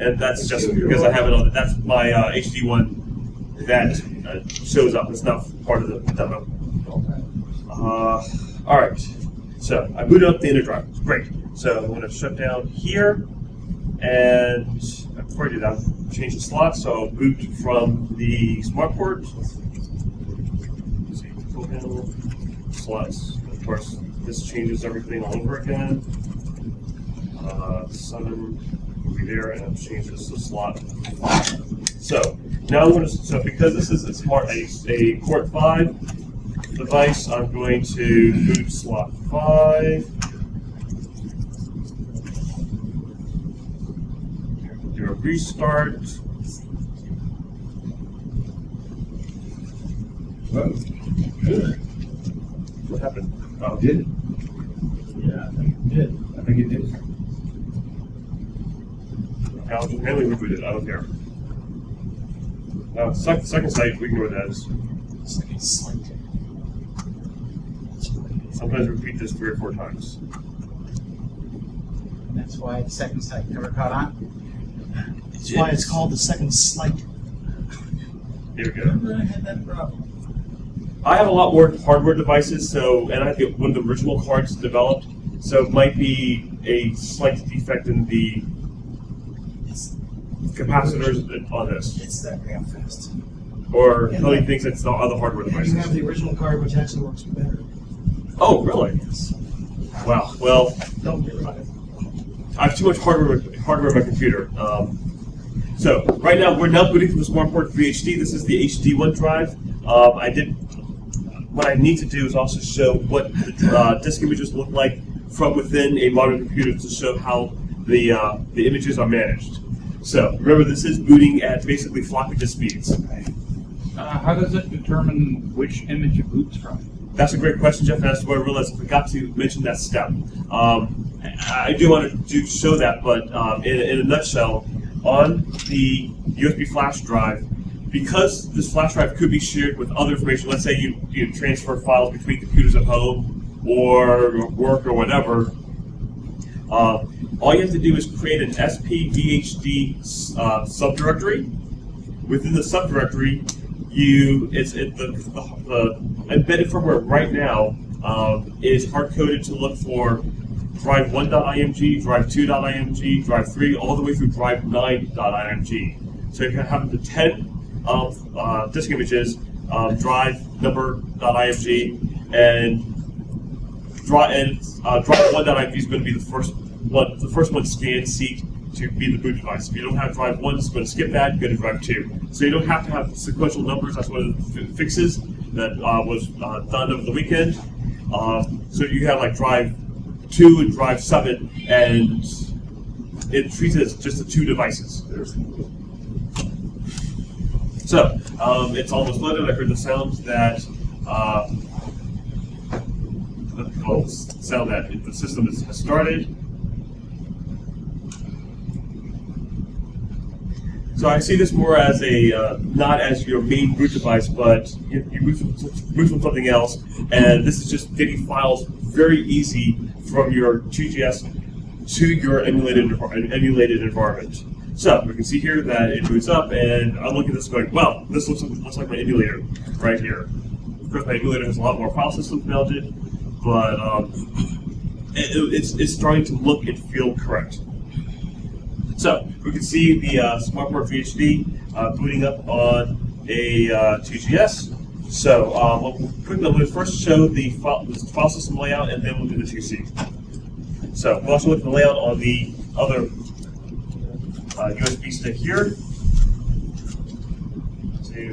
And that's just because I have it on. That's my HD1 that shows up. It's not part of the demo. All right. So I booted up the inner drive. Great. So I'm going to shut down here. And before I do that, I'll change the slot, so I'll boot from the smart port. Control panel, slots. Of course, this changes everything all over again. 7 will be there, and I'll change this to slot 5. So now I'm going to, because this is a smart, a port 5 device, I'm going to boot slot 5. Do a restart. Well, good. What happened? Oh, did it? Yeah, I think it did. I think it did. I'll just mainly reboot it. I don't care. Now, second site, we can go with that. Sometimes repeat this 3 or 4 times. And that's why the second site never caught on. That's why it's called the second slight. Here we go. Remember I had that problem. I have a lot more hardware devices, and I think when the original cards developed, so it might be a slight defect in the capacitors on this. It's that RAM fast. Or Kelly thinks it's the other hardware devices. You have the original card, which actually works better. Oh, really? Yes. Wow. Well, don't get rid of it. I have too much hardware on my computer. So right now we're now booting from the SmartPort VHD. This is the HD1 drive. What I need to do is also show what the disk images look like from within a modern computer to show how the images are managed. So remember, this is booting at basically floppy disk speeds. How does it determine which image it boots from? That's a great question, Jeff. And that's where I realized I forgot to mention that step. I do want to show that, but in a nutshell, on the USB flash drive, because this flash drive could be shared with other information, let's say you transfer files between computers at home or work or whatever, all you have to do is create an SPVHD subdirectory. Within the subdirectory, the embedded firmware right now is hard-coded to look for drive 1.img, drive 2.img, drive 3, all the way through drive 9.img. So you can have the 10 disk images, drive number.img, and drive 1.img is going to be the first one scanned seek to be the boot device. If you don't have drive 1, it's going to skip that, go to drive 2. So you don't have to have sequential numbers. That's one of the fixes that was done over the weekend. So you have like drive 2 and drive 7, and it treats it as just the 2 devices. So it's almost loaded. I heard the sounds that the system has started. So I see this more as a not as your main boot device, but you move from something else, and this is just getting files very easy from your TGS to your emulated environment. So we can see here that it boots up, and I'm looking at this going, well, this looks like my emulator right here. course, my emulator has a lot more file system technology, but it's starting to look and feel correct. So we can see the SmartPort VHD booting up on a 2GS. So we'll first show the file system layout, and then we'll do the 2C. So we'll also look at the layout on the other USB stick here to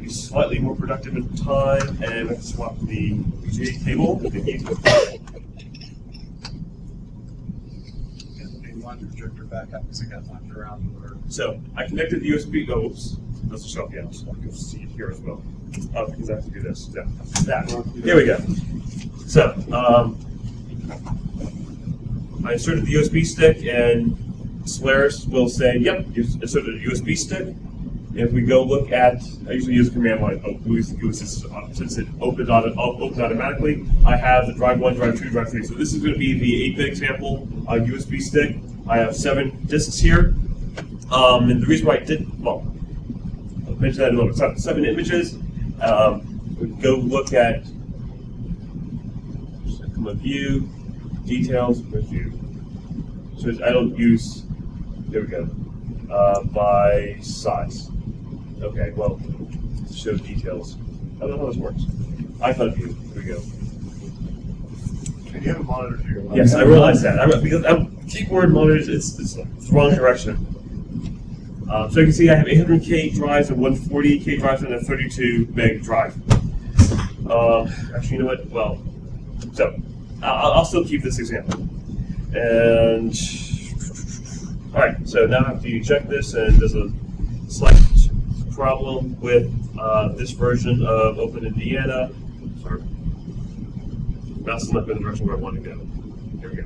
be slightly more productive in time, and let's swap the VGA cable. Projector back up because it got knocked around. So I connected the USB. Oh, oops. That's a shock. Yeah, I just want to see it here as well. Oh, because I have to do this. Yeah. Here we go. So I inserted the USB stick, and Solaris will say, "Yep, you inserted a USB stick." If we go look at, I usually use command line. Since it opens automatically, I have the drive 1, drive 2, drive 3. So this is going to be the 8-bit example USB stick. I have 7 disks here, and the reason why I did, well, I'll mention that in a moment. So 7 images. We go look at view, details, review. So I don't use. There we go. By size. Okay, well, show details. I don't know how this works. iCloud view. Here we go. And you have a monitor here. Yes, I realize that. Because keyboard monitors, it's the wrong direction. So you can see I have 800K drives and 140K drives and a 32 meg drive. Actually, you know what? Well, so I'll still keep this example. And all right, so now I have to eject this, and there's a slight problem with this version of OpenIndiana. Sorry. Mouse is not going the direction where I want to go. Here we go.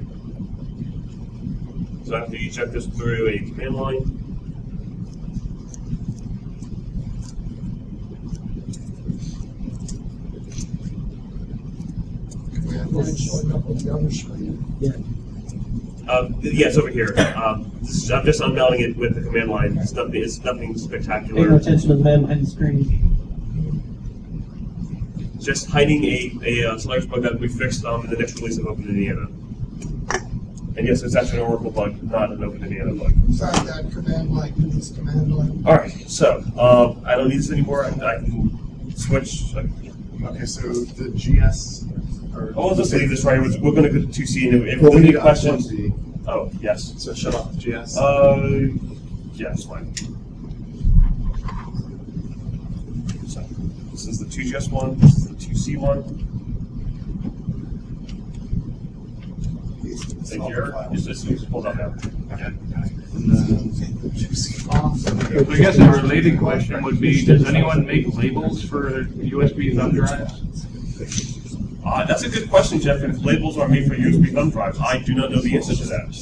So I have to eject this through a command line. Yeah. Yes, over here. I'm just unmounting it with the command line. It's nothing spectacular. Pay no attention to the mem and screen. Just hiding a Solaris bug that we fixed in the next release of OpenIndiana. And yes, it's actually an Oracle bug, not an OpenIndiana bug. Sorry, that command line. This command line. All right, so I don't need this anymore. I can switch. Okay, so the GS. I'll just leave this right here. We're going to go to 2C, and if there's any questions. Oh, yes. So shut off the GS. Yes, fine. So this is the 2GS one. This is the 2C one. Thank you. Just pull that down. Okay. I guess a related question would be: does anyone make labels for USB thumb drives? That's a good question, Jeff. If labels are made for USB thumb drives, I do not know the answer to that.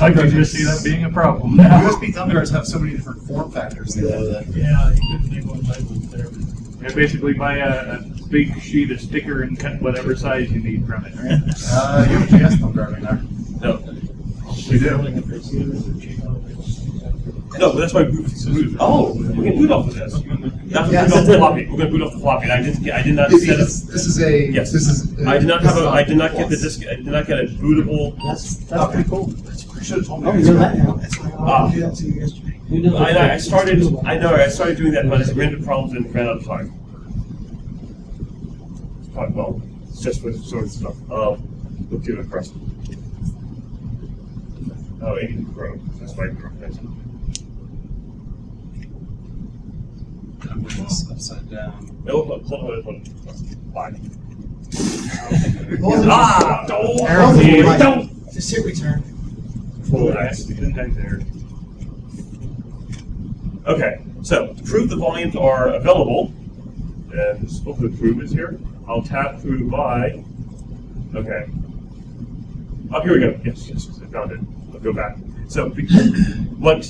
I could just see that being a problem. USB thumb drives have so many different form factors. Yeah, you could make one label for everything. Yeah, basically buy a big sheet of sticker and cut whatever size you need from it, right? You have a GS thumb drive in there. No. We do. No, but that's why we we can boot off of this. That's boot off the floppy. We're going to boot off the floppy. I did not set up. This is a. Yes. This is. I did not get a bootable. That's pretty cool. That's pretty cool. Oh, you know that now. I started doing that, but I ran into problems and ran out of time. Quite well. It's just with sort of stuff. We'll do it across. Oh, 80 Pro. That's my Pro. Upside down. No, don't. Just hit return. Okay, so to prove the volumes are available, and hopefully the proof is here, I'll tap through my. Okay. Oh, here we go. Yes, yes, I found it. I'll go back. So, what?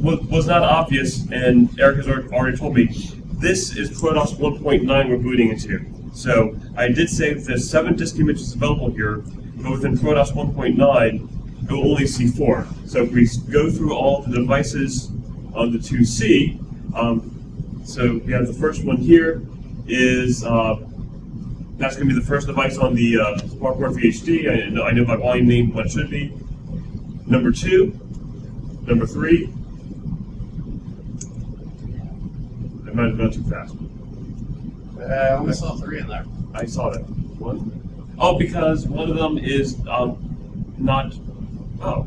What was not obvious, and Eric has already told me, this is Protoss 1.9 we're booting into. So I did say that there's 7 disk images available here, but within Protoss 1.9, you'll only see 4. So if we go through all the devices on the 2C, So we have the first one here is, that's going to be the first device on the SmartPort VHD. I know by volume name what it should be. Number two, number three. I might have gone too fast. I only saw three in there. I saw that one. Oh, because one of them is not. Oh,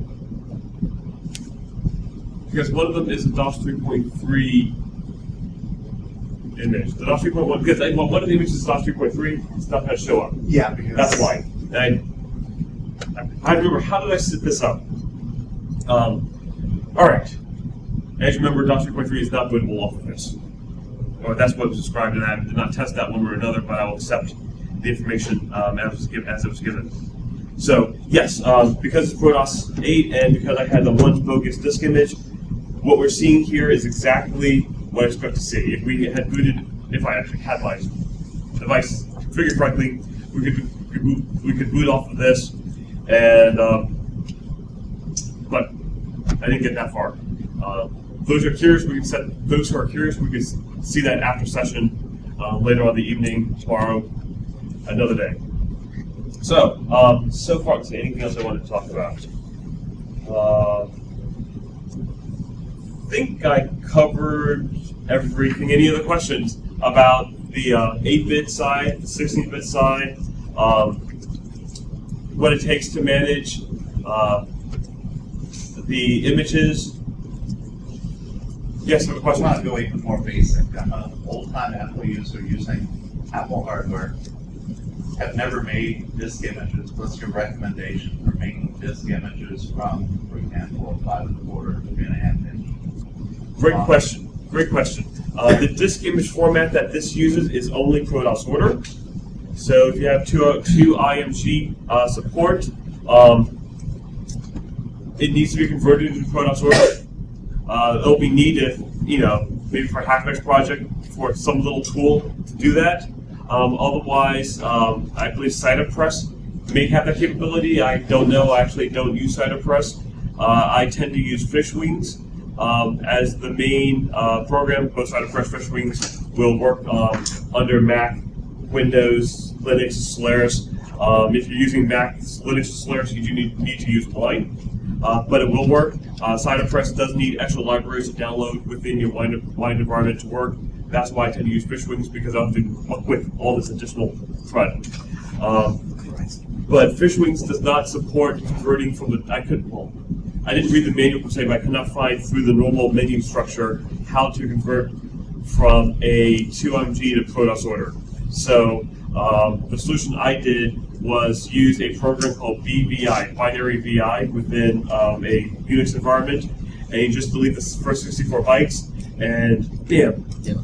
because one of them is a DOS 3.3 image. The DOS 3.1, because one of the images is DOS 3.3. It's not going to show up. Yeah, because that's why. And I remember. How did I set this up? All right. As you remember, DOS 3.3 is not bootable off of this. Or that's what was described, and I did not test that one way or another, but I will accept the information as it was given. So, yes, because it's DOS 8 and because I had the one bogus disk image, what we're seeing here is exactly what I expect to see. If we had booted, if I actually had my device configured correctly, we could boot off of this, and but I didn't get that far. Those are curious. We can set those who are curious. We can see that after session later on the evening tomorrow, another day. So, so far, is there anything else I wanted to talk about? I think I covered everything. Any other questions about the 8-bit side, the 16-bit side, what it takes to manage the images? Yes, I have a question. I want to go even more basic. I'm an old-time Apple user using Apple hardware. Have never made disk images. What's your recommendation for making disk images from, for example, 5 1/4 to 3.5 inch? Great question. Great question. The disk image format that this uses is only ProDOS order. So if you have 202 IMG support, it needs to be converted into ProDOS order. It'll be needed, you know, maybe for a HackMesh project, for some little tool to do that. Otherwise, I believe CiderPress may have that capability. I don't know. I actually don't use CiderPress. I tend to use Fishwings as the main program. Both CiderPress, Fishwings will work under Mac, Windows, Linux, Solaris. If you're using Mac, Linux, Solaris, you do need to use Wine, but it will work. CiderPress does need extra libraries to download within your Wine environment to work. That's why I tend to use Fishwings, because I have to work with all this additional thread. But Fishwings does not support converting from the. I didn't read the manual per se, but I could not find through the normal menu structure how to convert from a 2MG to ProDOS order. So the solution I did was use a program called BVI, binary VI, within a Unix environment, and you just delete the first 64 bytes, and bam. Yeah.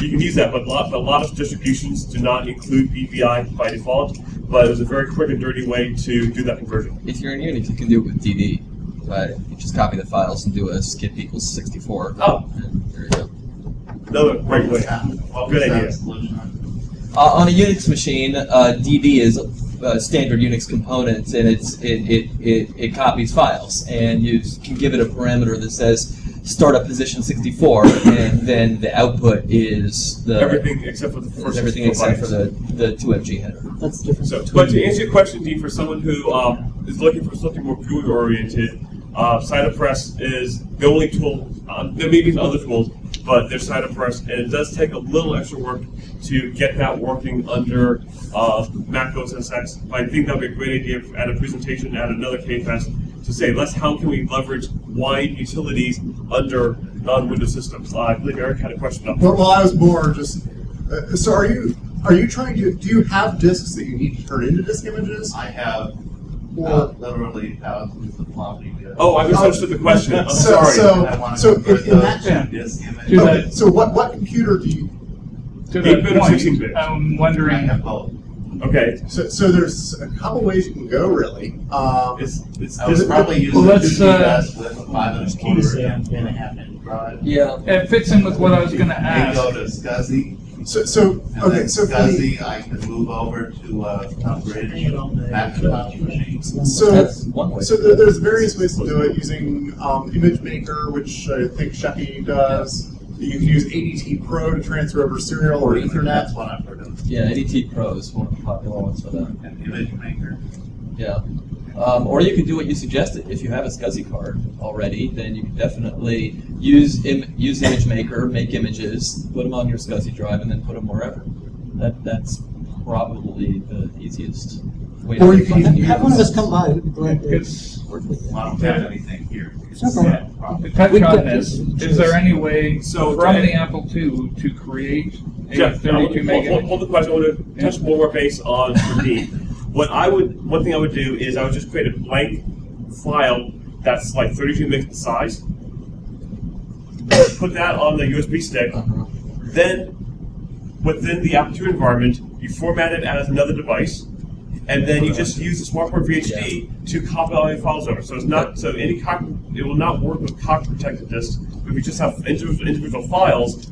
You can use that, but a lot of distributions do not include BVI by default, but it was a very quick and dirty way to do that conversion. If you're in Unix, you can do it with DD, but you just copy the files and do a skip equals 64. Oh. And there you go. Another great way. Good idea. On a Unix machine, DD is standard Unix components, and it copies files, and you can give it a parameter that says start at position 64, and then the output is the everything except for the first everything except for the 2FG header. That's different. So, but to answer your question, Dean, for someone who is looking for something more GUI oriented, CiderPress is the only tool. There may be other tools, but there's CiderPress, and it does take a little extra work to get that working under Mac OS X. I think that'd be a great idea at a presentation at another KFest to say, how can we leverage Wine utilities under non-Windows systems? I believe Eric had a question up. Well, I was more just. So, are you trying to? Do you have disks that you need to turn into disk images? I have literally thousands of floppy disks. Oh, I misunderstood the question. I'm sorry. So what computer do you? 8-bit or 16-bit? I'm wondering. I have both. Okay. So there's a couple ways you can go, really. It's probably using 2DS with a 5 1/4 and a half inch drive. Yeah. It fits in with what I was going to ask. Go to SCSI. So SCSI, I can move over to Upbridge, Macintosh machines. So there's various ways to do it using ImageMaker, which I think Sheppy does. You can use ADT Pro to transfer over serial or Ethernet. Yeah, ADT Pro is one of the popular ones for that. And image maker. Yeah. Or you could do what you suggested. If you have a SCSI card already, then you can definitely use Image Maker, make images, put them on your SCSI drive, and then put them wherever. That's probably the easiest way to do it. Have one of us come by. I don't have anything here. To touch on this, is there any way from the Apple II to create a 32 megabit? Hold the question. I want to touch more base on the need. One thing I would do is I would just create a blank file that's like 32 megs in size. Put that on the USB stick. Then, within the Apple II environment, you format it as another device, and then you just use the SmartPort VHD to copy all your files over. So it's not it will not work with Cox protected disks. If you just have individual files,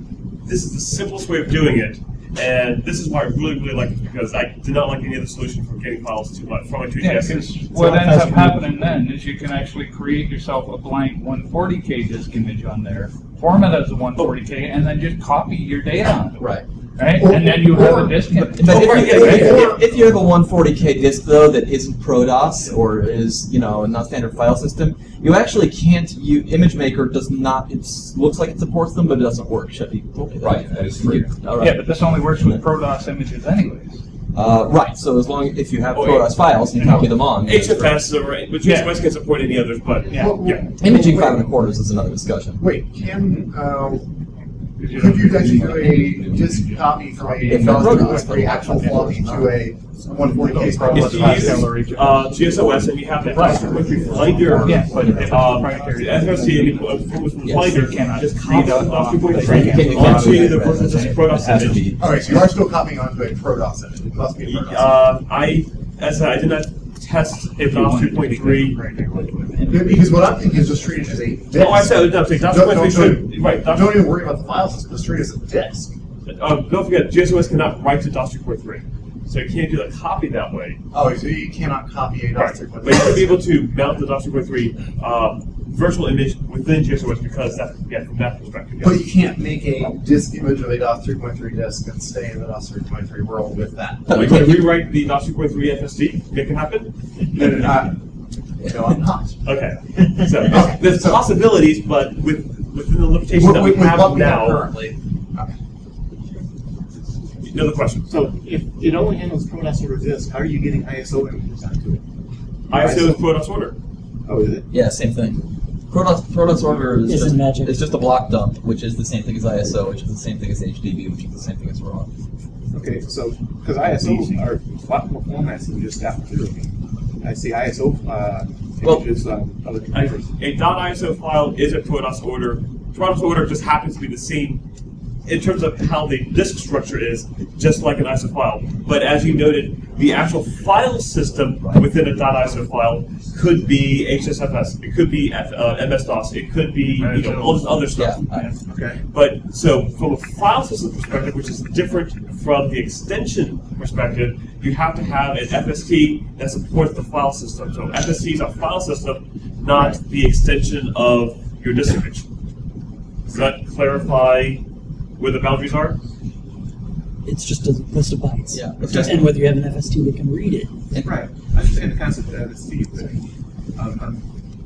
this is the simplest way of doing it. And this is why I really, really like it, because I did not like any other solution for getting files too much from my 2GS. Because what ends up happening then is you can actually create yourself a blank 140K disk image on there, format as a 140K, and then just copy your data on it. Right. Right? And then you have a disk image. If you have a 140K disk, though, that isn't ProDOS or is, you know, a non-standard file system, you actually can't use Image Maker. Does not. It looks like it supports them, but it doesn't work. Sheppy. Right. That is free. Yeah, but this only works with ProDOS images, anyways. Right. So as long if you have ProDOS files, you copy them on. HFS or which West can support any others, but imaging 5 1/4 is another discussion. Wait, could you actually do a disk copy from a non-standard actual floppy to a 140K program? GSOS, and you have that with your Finder, but the FFC Finder cannot just copy onto the ProDOS image. All right, so you are still copying onto a ProDOS image. It must be a ProDOS. I did not test if DOS 2.3. Because what I'm thinking is just treated as a disk. No, I said DOS 2.3. Don't even worry about the file system, just treat it as a disk. Don't forget, GSOS cannot write to DOS 2.3. So you can't do a copy that way. Oh, so you cannot copy a DOS 2.3. But you should be able to mount the DOS 2.3 virtual image within GSOS because that's, from that perspective. But you can't make a disk image of a DOS 3.3 disk and stay in the DOS 3.3 world with that. You can rewrite the DOS 3.3 FSD, make it happen? No, I'm not. Okay. So there's possibilities, but within the limitations that we have now. Currently. Okay. Another question. So if it only handles ProDOS order disk, how are you getting ISO images onto it? ISO is ProDOS order. Oh, is it? Yeah, same thing. ProDOS order is just a block dump, which is the same thing as ISO, which is the same thing as HDB, which is the same thing as RAW. Okay, so because ISO are a lot more formats than just that. I see ISO images on other computers. A .ISO file is a ProDOS order. ProDOS order just happens to be the same in terms of how the disk structure is, just like an ISO file. But as you noted, the actual file system within a .ISO file could be HSFS, it could be MS-DOS, it could be all this other stuff. Yeah. Okay. But so from a file system perspective, which is different from the extension perspective, you have to have an FST that supports the file system. So FST is a file system, not the extension of your disk image. Does that clarify where the boundaries are? It's just a list of bytes. Yeah. And whether you have an FST that can read it. Right. I understand the concept of FST, but I'm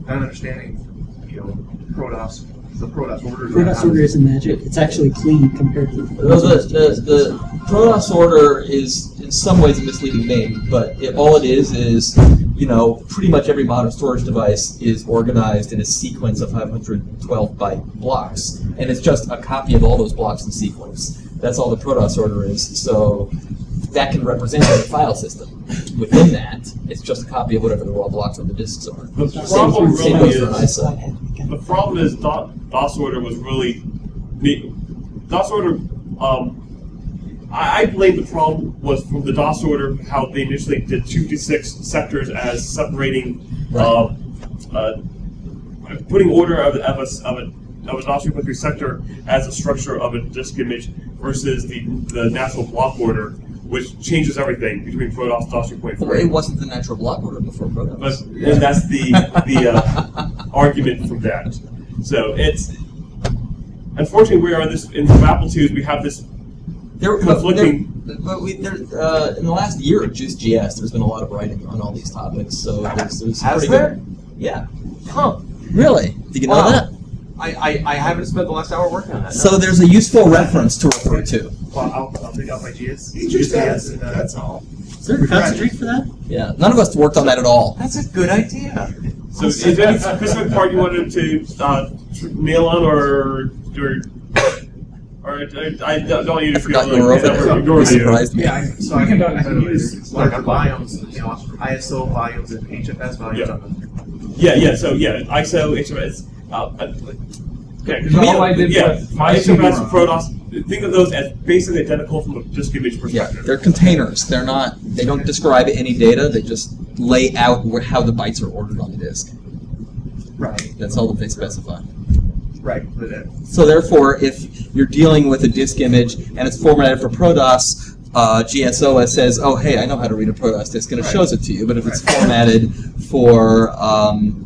not understanding, ProDOS. The ProDOS order. ProDOS order isn't magic. It's actually clean compared to the. Well, the ProDOS order is in some ways a misleading name, but all it is pretty much every modern storage device is organized in a sequence of 512-byte blocks, and it's just a copy of all those blocks in sequence. That's all the ProDOS order is, so that can represent the file system. Within that, it's just a copy of whatever the raw blocks on the disks are. The problem is DOS order was really... DOS order... I blame the problem was from the DOS order, how they initially did 256 sectors as separating... putting order of a DOS 3.3 sector as a structure of a disk image versus the natural block order, which changes everything between ProDOS and DOS 3.3. Well, it wasn't the natural block order before ProDOS. But that's the argument from that. So it's Unfortunately, we are in this, in Apple IIs, we have this conflicting. In the last year of JUICE GS, there's been a lot of writing on all these topics. So there's has there? Yeah. Huh. Really? Did you know that? I haven't spent the last hour working on that. So there's a useful reference to refer to. Well, I'll dig out my GS. That's all. Is there a constraint for that? Yeah. None of us worked on that at all. That's a good idea. So is there any specific part you wanted to nail on or I don't want you to forget your surprised me. Yeah, so I can use larger volumes, you know, ISO volumes and HFS volumes on them. Yeah, yeah, so yeah, ISO, HFS. Okay, because all I did was my HFS, Protos, think of those as basically identical from a disk image perspective. Yeah, they're containers. They're not, they don't describe any data, they just lay out how the bytes are ordered on the disk. Right. That's all that they specify. Right. So therefore, if you're dealing with a disk image and it's formatted for Protos, GSOS says, oh, hey, I know how to read a Protos disk, and it shows it to you. But if it's formatted for,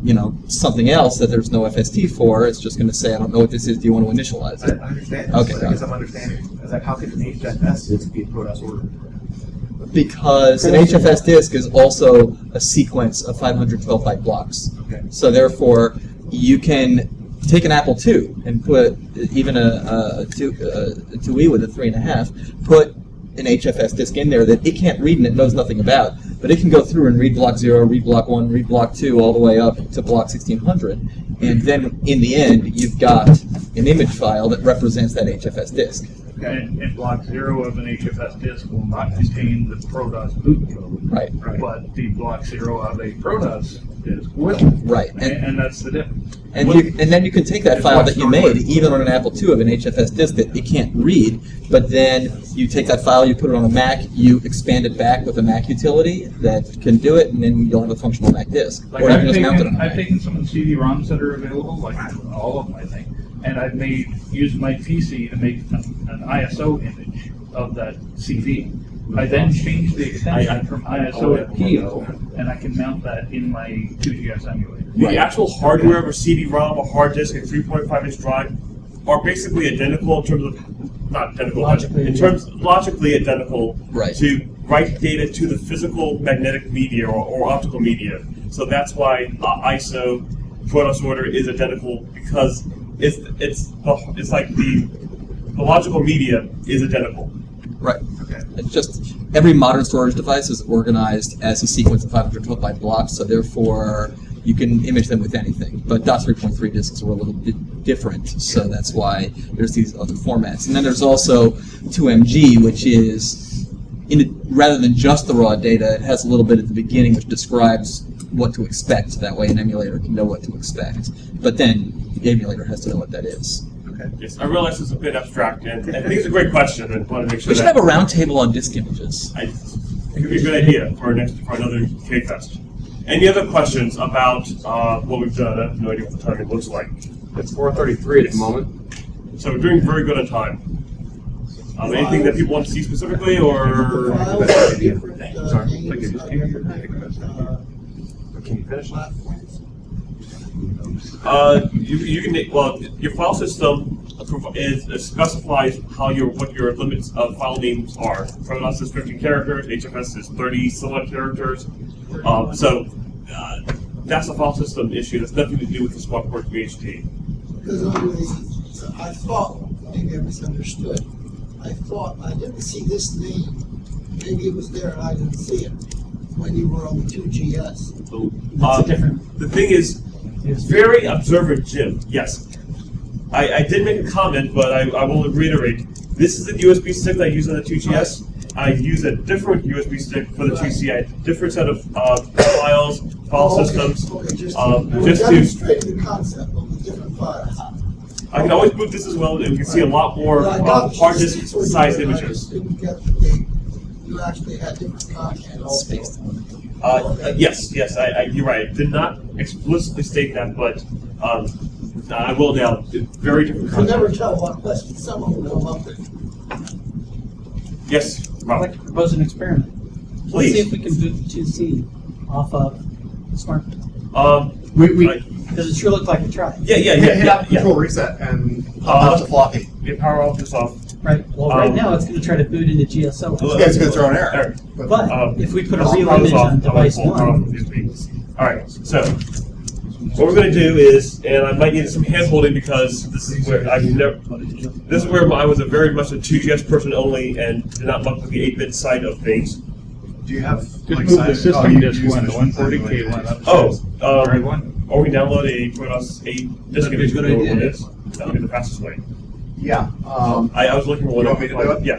you know, something else that there's no FST for, it's just going to say, I don't know what this is. Do you want to initialize it? I understand. Okay. Because I'm understanding. I was like, how can an HFS disk be a Protos order? Because an HFS disk is also a sequence of 512-byte blocks. Okay. So therefore, you can take an Apple II and put even a 2E with a 3.5, put an HFS disk in there that it can't read and it knows nothing about, but it can go through and read block 0, read block 1, read block 2, all the way up to block 1600, and then in the end you've got an image file that represents that HFS disk. And block 0 of an HFS disk will not contain the Protos boot code, right? But the block 0 of a Protos disk will, right? And that's the difference. And well, and then you can take that file that you made, even on an Apple II of an HFS disk that it can't read, but then you take that file, you put it on a Mac, you expand it back with a Mac utility that can do it, and then you'll have a functional Mac disk. Like, or I've taken some of the CD-ROMs that are available, like all of them, I think, and I've used my PC to make an ISO image of that CD. I then change the extension from ISO to PO, and I can mount that in my 2GS emulator. The actual hardware of a CD-ROM, a hard disk, a 3.5-inch drive are basically identical in terms of, not identical, in terms logically identical to write data to the physical magnetic media or optical media. So that's why ISO Protos order is identical, because it's like the logical media is identical. Right. Okay. It's just every modern storage device is organized as a sequence of 512-byte blocks, so therefore you can image them with anything. But DOS 3.3 disks were a little bit different, so that's why there's these other formats. And then there's also 2MG, which is rather than just the raw data, it has a little bit at the beginning which describes what to expect. That way an emulator can know what to expect. But then the emulator has to know what that is. Yes, I realize it's a bit abstract, and I think it's a great question. I want to make sure we should have a roundtable on disk images. I think it would be a good idea for another KFest. Any other questions about what we've done? I have no idea what the timing looks like. It's 4:33 at the moment, so we're doing very good on time. Anything that people want to see specifically, or can you finish that? You can, well, your file system specifies how what your limits of file names are. Protos is 15 characters, HFS is 30-some-odd characters. So that's a file system issue. That's nothing to do with the SmartPort VHD. Because I thought, maybe I misunderstood. I thought I didn't see this name. Maybe it was there and I didn't see it when you were on the 2GS. Oh, that's different. The thing is, very observant, Jim. Yes. I did make a comment, but I will reiterate. This is the USB stick that I use on the 2GS. I use a different USB stick for the 2C. I have a different set of files, systems. Okay, just to demonstrate the concept of the different files. I can always boot this as well, and you can see a lot more hard disk sized images. You actually had different content spaced on. Yes, you're right. I did not explicitly state that, but I will now. Very different content. You'll never tell what question someone will love it. Yes, Rob. I'd like to propose an experiment. Please. Let's see if we can boot 2C off of the SmartPort. We Because it sure looked like a try. Control reset and off to floppy. Get power off this off. Right. Well, right now it's going to try to boot into GSO. Yeah, it's going to throw an error. But if we put a real image on device one. All right. So what we're going to do is, and I might need some hand holding because this is where I've never. This is where I was a very much a 2GS person only and did not look at the 8-bit side of things. Do you have? Just move the system disk one. The 140K one up. Or we download a Protos 8 disk image. That would be the fastest way. Yeah. I was looking for one. You want me to do it? Yeah.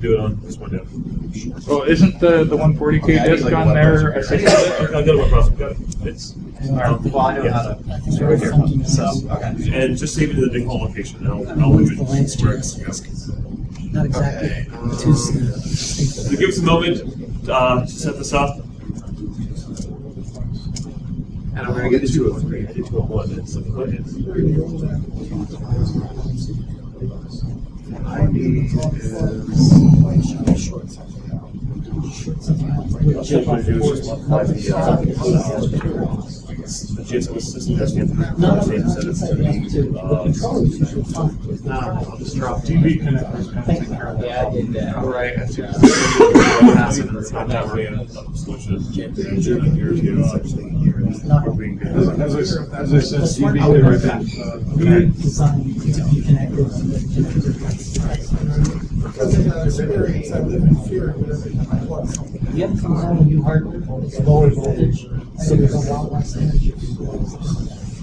Do it on this one down. Well, isn't the 140K disk like on there? I'll go to my process. It's. Well, I know how to. Right here. So, okay. And just save it to the big hole location. And I'll move it. Not exactly. Okay. So give us a moment to set this up. And I'm going to get 2 of 3. I did 2 of 1. It's I need I'll just drop TV connectors. All right, I think that's not that way. As I said, TV connectors. Because in that experience, I live in fear of whatever I was. You have to come out with new hardware, it's lower voltage, so there's a lot less energy.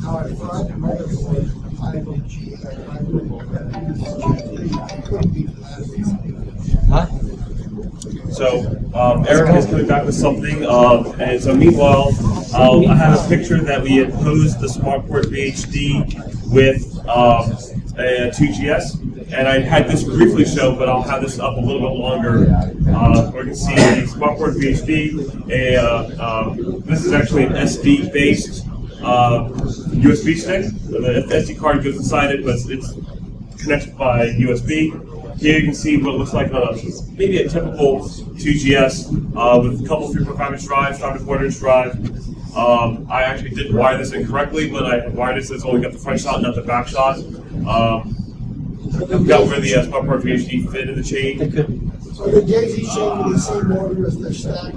How I thought in my way, I would be that. So, Eric is coming back with something, and so meanwhile, I have a picture that we had posed the SmartPort VHD with a 2GS. And I had this briefly show, but I'll have this up a little bit longer. We can see a SmartPort VHD. This is actually an SD-based USB stick. The SD card goes inside it, but it's connected by USB. Here you can see what it looks like on maybe a typical 2GS with a couple 3.5-inch drives, 5.25-inch drive. I actually did wire this incorrectly. When I wired it, so it's only got the front shot, not the back shot. I've got where the SmartPort VHD fit in the chain. Are the daisy chain in the same order as the stack?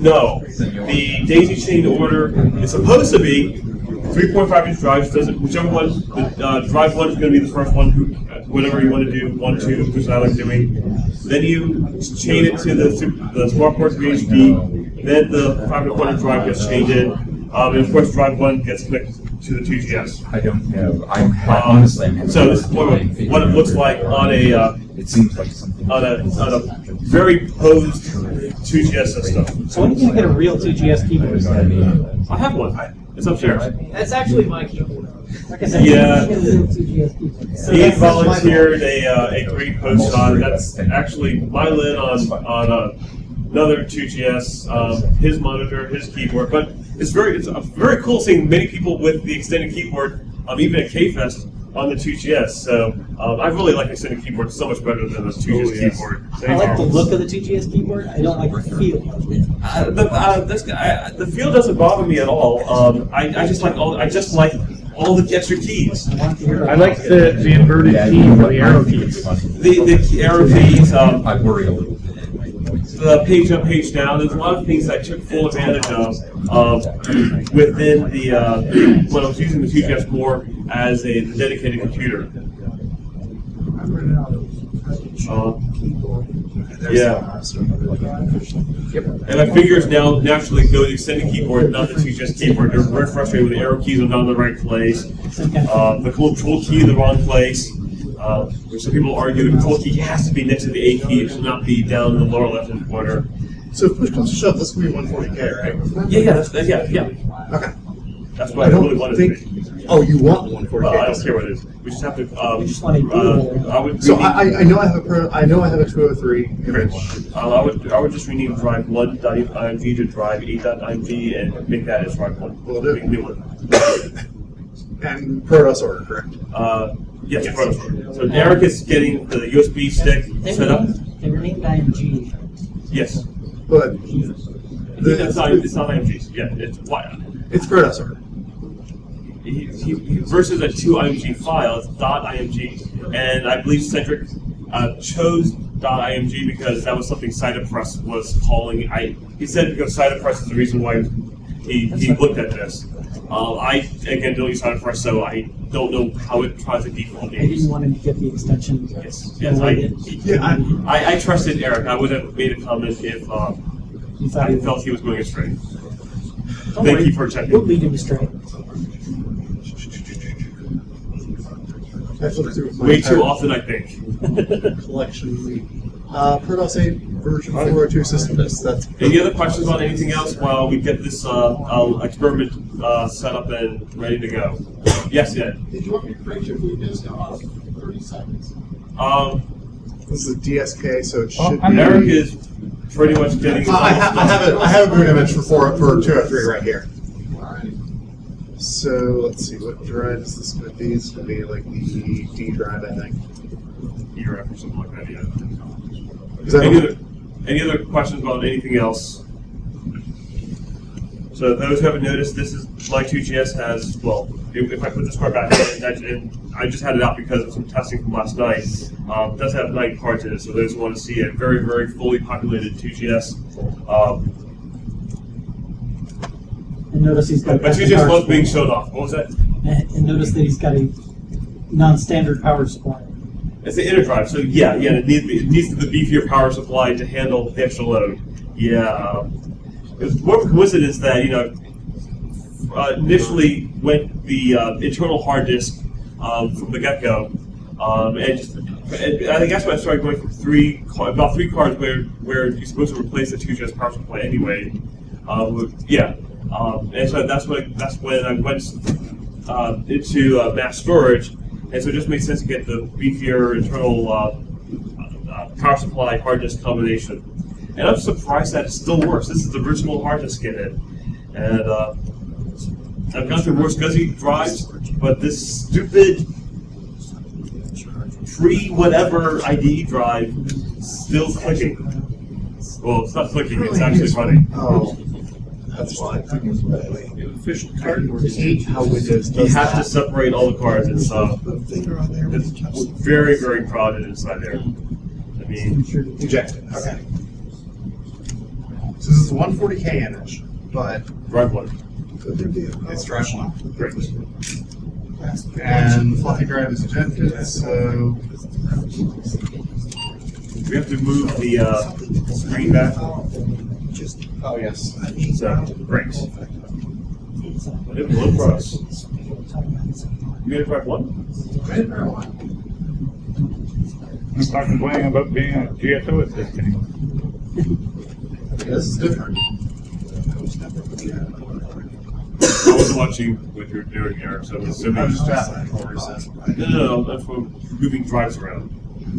No. The daisy chain order is supposed to be 3.5-inch drives. Doesn't whichever one, the, drive one is going to be the first one. Whatever you want to do, 1, 2, which I like doing. Then you chain it to the SmartPort VHD. Then the 5.25-inch drive gets chained in. And of course, drive one gets connected to the 2GS. I don't have. Honestly, I'm so this is what it looks like on a. It seems like something on a very posed 2GS system. So when are you gonna get a real 2GS keyboard? I have one. It's upstairs. That's actually my keyboard. Like I said, yeah. He volunteered a great post on. That's actually my lid on another 2GS. His monitor, his keyboard, but. It's very cool seeing many people with the extended keyboard, even at KFest, on the 2GS. So I really like the extended keyboard so much better than the 2GS keyboard. I like the look of the 2GS keyboard. I don't like the feel. The feel doesn't bother me at all. I just like all the extra keys. I like the inverted key for the arrow keys. The arrow keys. I worry a little. The page up, page down. There's a lot of things that I took full advantage of within the when I was using the 2GS more as a dedicated computer. Yeah. And my fingers now naturally go to the extended keyboard, not the 2GS keyboard. They're very frustrated with the arrow keys are not in the right place. The control key in the wrong place. Some people argue the control key has to be next to the A key. It should not be down in the lower left-hand corner. So if push comes to shove, this will be 140K, right? Yeah. Okay. That's what I really wanted to be. Oh, you want 140K? I don't care what it is. We just have to. We just want to. So I know I have a I know I have a 203 image. I would just rename drive 1.img to drive 8.img and make that as drive 1. We'll do. Make a new one. And Protos order, correct? Yes, Protos. So Eric is getting the USB stick set up. They were named IMG. Yes. But it's not IMG. Yeah, it's why. It screwed us over. Versus a two IMG file, it's .img, and I believe Cédric chose .img because that was something CiderPress was calling. He said because CiderPress is the reason why he looked at this. I again don't use CiderPress, so I don't know how it tries to default names. I didn't want him to get the extension. Yes, I trusted Eric. I would have made a comment if I felt he was going astray. Thank you for checking. We'll lead him astray. I've looked through way too often, I think. Collection. Purdue save version 402 system test. That's any other questions on anything else while we get this experiment set up and ready to go? Yes, yeah. Did you want me to break your videos now? 30 seconds. This is a DSK, so it should be. Eric is pretty much getting. I have a boot image for 402.03 right here. So let's see, what drive is this going to be? It's going to be like the D drive, I think. E drive or something like that, yeah. Is that any other questions about anything else? So those who haven't noticed, this is Light2GS has, well, if I put this card back in, I just had it out because of some testing from last night. It does have 9 cards in it, so those who want to see a very, very fully populated 2GS. And notice he's got. But you just love being showed off. What was that? And notice that he's got a non-standard power supply. It's an inner drive, so yeah, it needs to be beefier power supply to handle the extra load. Yeah, it was more of a coincidence that initially went the internal hard disk from the get-go, and I think that's why I started going from about three cards where you're supposed to replace the 2GS power supply anyway. Yeah. And so that's when I went into mass storage, and so it just made sense to get the beefier internal power supply hard disk combination. And I'm surprised that it still works. This is the original hard disk in it, and I've gone through worse guzzy drives, but this stupid pre-whatever IDE drive still clicking. Well, it's not clicking; it's actually running. Oh. That's why I think it's the official card. How Windows does. You have to separate all the cards. It's very, very crowded inside there. I mean, ejected. Okay. So this is 140K image, but drive one. It's drive one. Great. And floppy drive is ejected, so we have to move the screen back. Oh yes. So great. It will for us. You made it by one? I did by one. I'm not complaining about being a GSO at this thing. This is different. I wasn't watching what you were doing here, so I'm assuming just no, that's for moving drives around.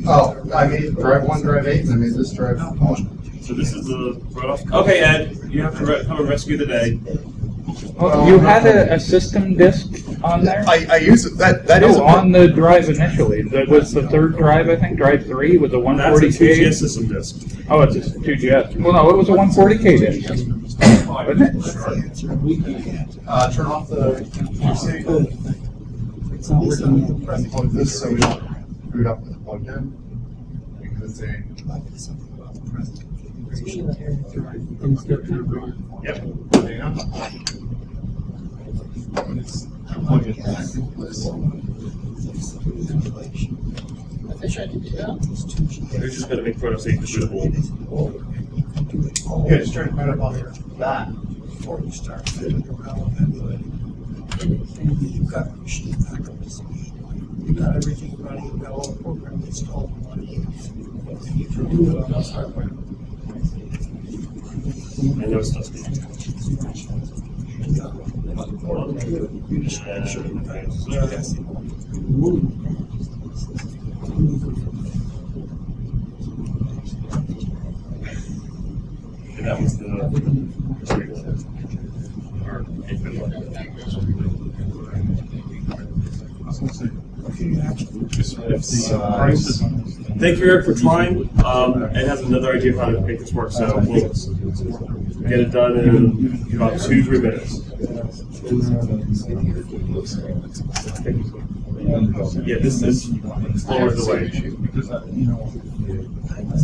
Oh, I made drive 1, drive 8, and I made this drive 1. So this is the write-off. Okay, Ed, you have to come and rescue the day. Well, you had a system disk on there? I use it. That is on the drive initially. That was the third drive, I think. Drive 3 was a 140K. That's a 2GS system disk. Oh, it's a 2GS. Well, no, it was a 140K disk. Turn off the PC. It's not working. Unplug this so we don't boot up with it plugged in. Because they like something about the present. Yep. I wish I could do that. They're just going to make photos safe to shoot a. Yeah, just try to put up on your back before you start fitting around and you've got your machine back up to speed. You've got everything running, you've got all the programs installed in one hand. And you can do it on a start point. I know it's not speaking. that was the. Thank you, Eric, for trying. Ed has another idea of how to make this work, so we'll get it done in about 2-3 minutes. Yeah, this lowers the way.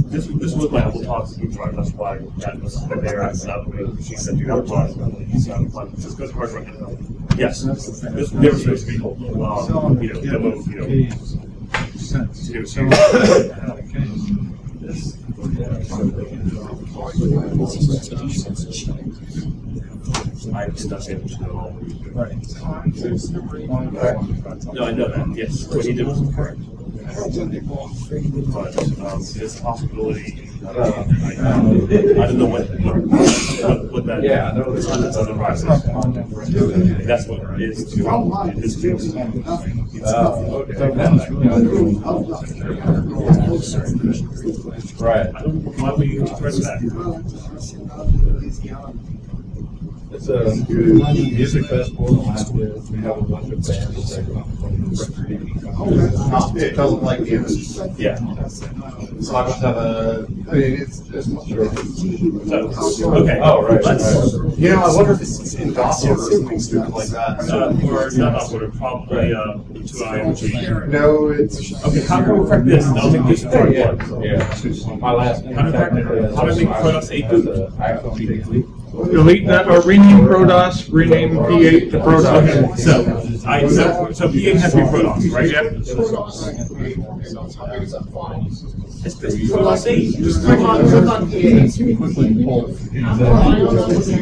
This was my Apple Talks drive, that's why that was my mayor asked out. She said, do not apply. Just because cars right now. Yes, this was never supposed to be called. I'm stuck in at all. Right. No, I know that, yes. What he did wasn't correct. But this possibility, I don't know what that is. That's what it is to this case. Right. I don't know why we express that. It's a music festival. We have a bunch of bands. It doesn't like the image. Yeah. So I must have a. I mean, it's much. Okay. Oh, right. Right. You know, I wonder if it's in Dossier or something stupid like that. Or not Dossier, probably to IMG. No, it's. Okay, how can we correct this? I'll take this part. Yeah. My last name. How do I make Protos 8 boot? Delete that, or rename ProDOS, rename P8 to ProDOS. So P8 has to be ProDOS, right? Yeah. It's ProDOS 8. Just click on P8. I'm not deleting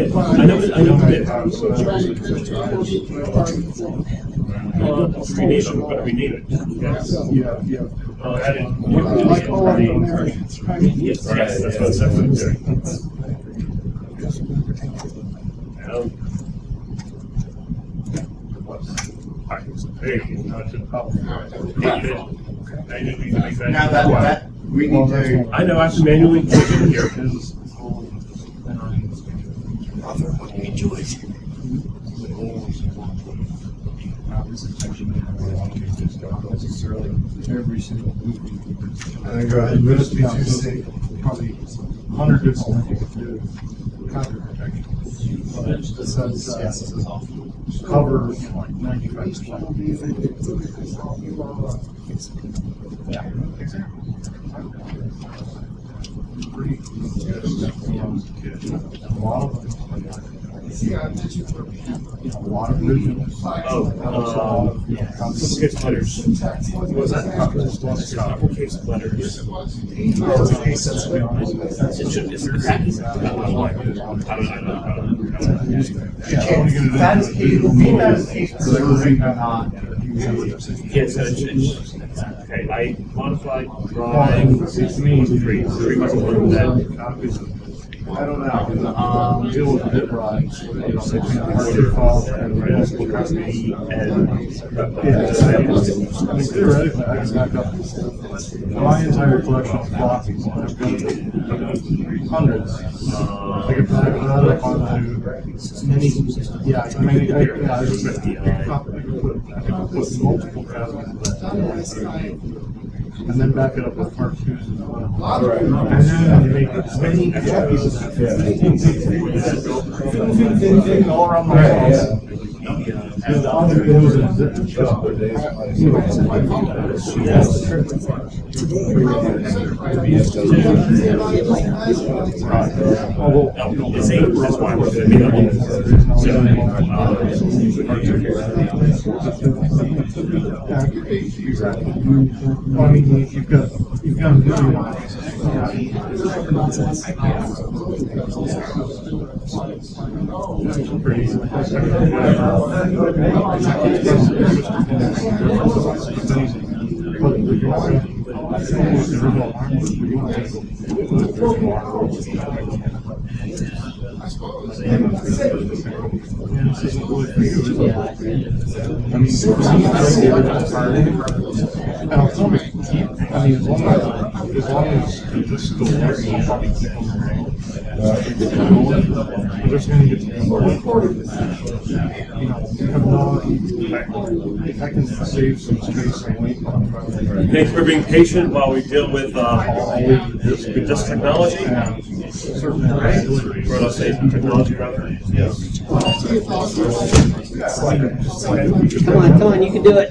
it. I know the bit. Rename it. Yes, that's what I'm doing. All right, so there you go. Now that we need to. I know I have to manually click in here. Brother, what do you enjoy? And go ahead. We'll just be too safe. Probably 100 cover like 95%. Yeah. Complicate splitters. What was that? Complicate splitters. Okay, I modified drawing 3 months ago that. I don't know. Deal with bit rides. Theoretically, I can back up my entire collection of floppies. I've got hundreds. I can back that up onto many. I can put multiple crowds in that. And then back it up with part 2s as well. And then make as many pieces of it. All around the walls. And all the goes in the shop. It's 8, that's why we're going to be on. You've got another one. Yeah. I can save some space and weight. Thank you for being patient while we deal with this technology. Or let's say technology rather. Yes. Come on, come on, you can do it.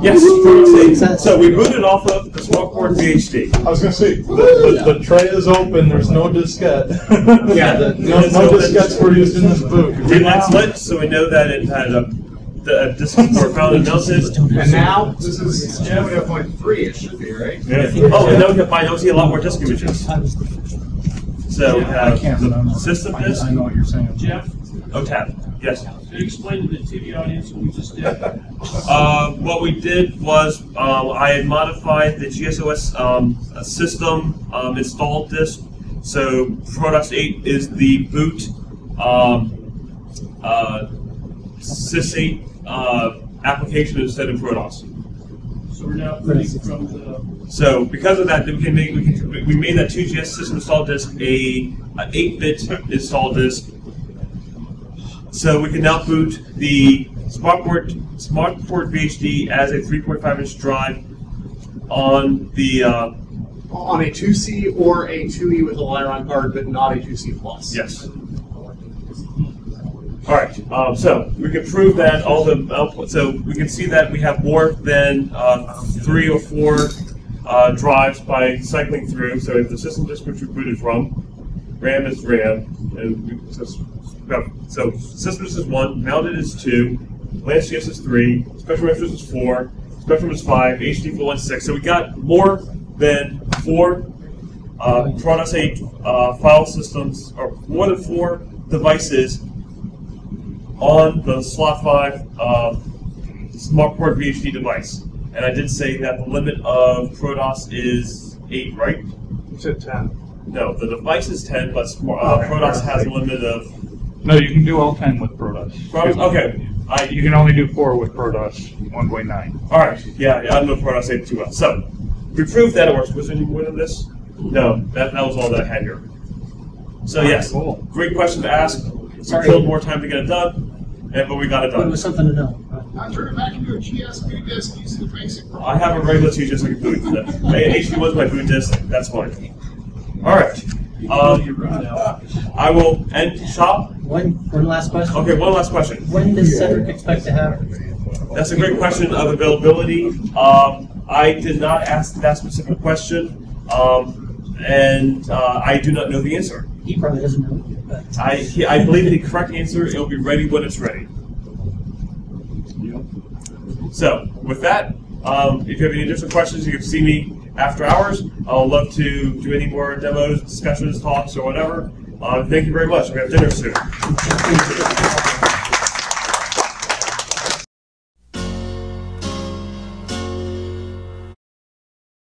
Yes. So we booted off of the SmartPort VHD. I was going to say, the tray is open. There's no diskette. Yeah, no diskettes were used in this boot. And that's lit, so we know that it had a disk or valid analysis. And now this is Gemini 0.3. It should be right. Yeah. Oh, and now we can find. You'll see a lot more disk images. So the system disk. I know what you're saying, Jeff. Oh, tap. Yes. Can you explain to the TV audience what we just did? What we did was I had modified the GSOS system install disk. So Promodox 8 is the boot sys8 application instead of Promodox. So we're now printing from the. So because of that, we made that 2GS system install disk an 8-bit install disk. So we can now boot the SmartPort VHD as a 3.5-inch drive on the on a 2C or a 2E with a Liron card, but not a 2C plus. Yes. All right. So we can prove that all the output. So we can see that we have more than 3 or 4 drives by cycling through. So if the system disk which we booted from, RAM is RAM, and we just. So systems is 1, MountIt is 2, LanceGS is 3, Spectrum Interest is 4, Spectrum is 5, HD Flow is 6. So we got more than 4 Promodox 8 file systems, or more than 4 devices on the slot 5 SmartPort VHD device. And I did say that the limit of Promodox is 8, right? You said 10. No, the device is 10, but Promodox has a limit of. No, you can do all 10 with Protoss. Okay. You can only do 4 with Protoss 1.9. All right. Yeah, I know Protoss 8 too well. So we proved that it works. Was there any more than this? No, that was all that I had here. So yes, cool. Great question to ask. Sorry. We killed more time to get it done, but we got it done. It was something to know. I can do a GS boot disk using the basic. I have a regular GS I can boot. HD was my boot disk. That's fine. All right. I will end shop. One last question. Okay, one last question. When does Cédric expect to have it? That's a great question of availability. I did not ask that specific question, and I do not know the answer. He probably doesn't know. But I believe the correct answer, it will be ready when it's ready. So, with that, if you have any additional questions, you can see me after hours. I'll love to do any more demos, discussions, talks, or whatever. Thank you very much. We have dinner soon.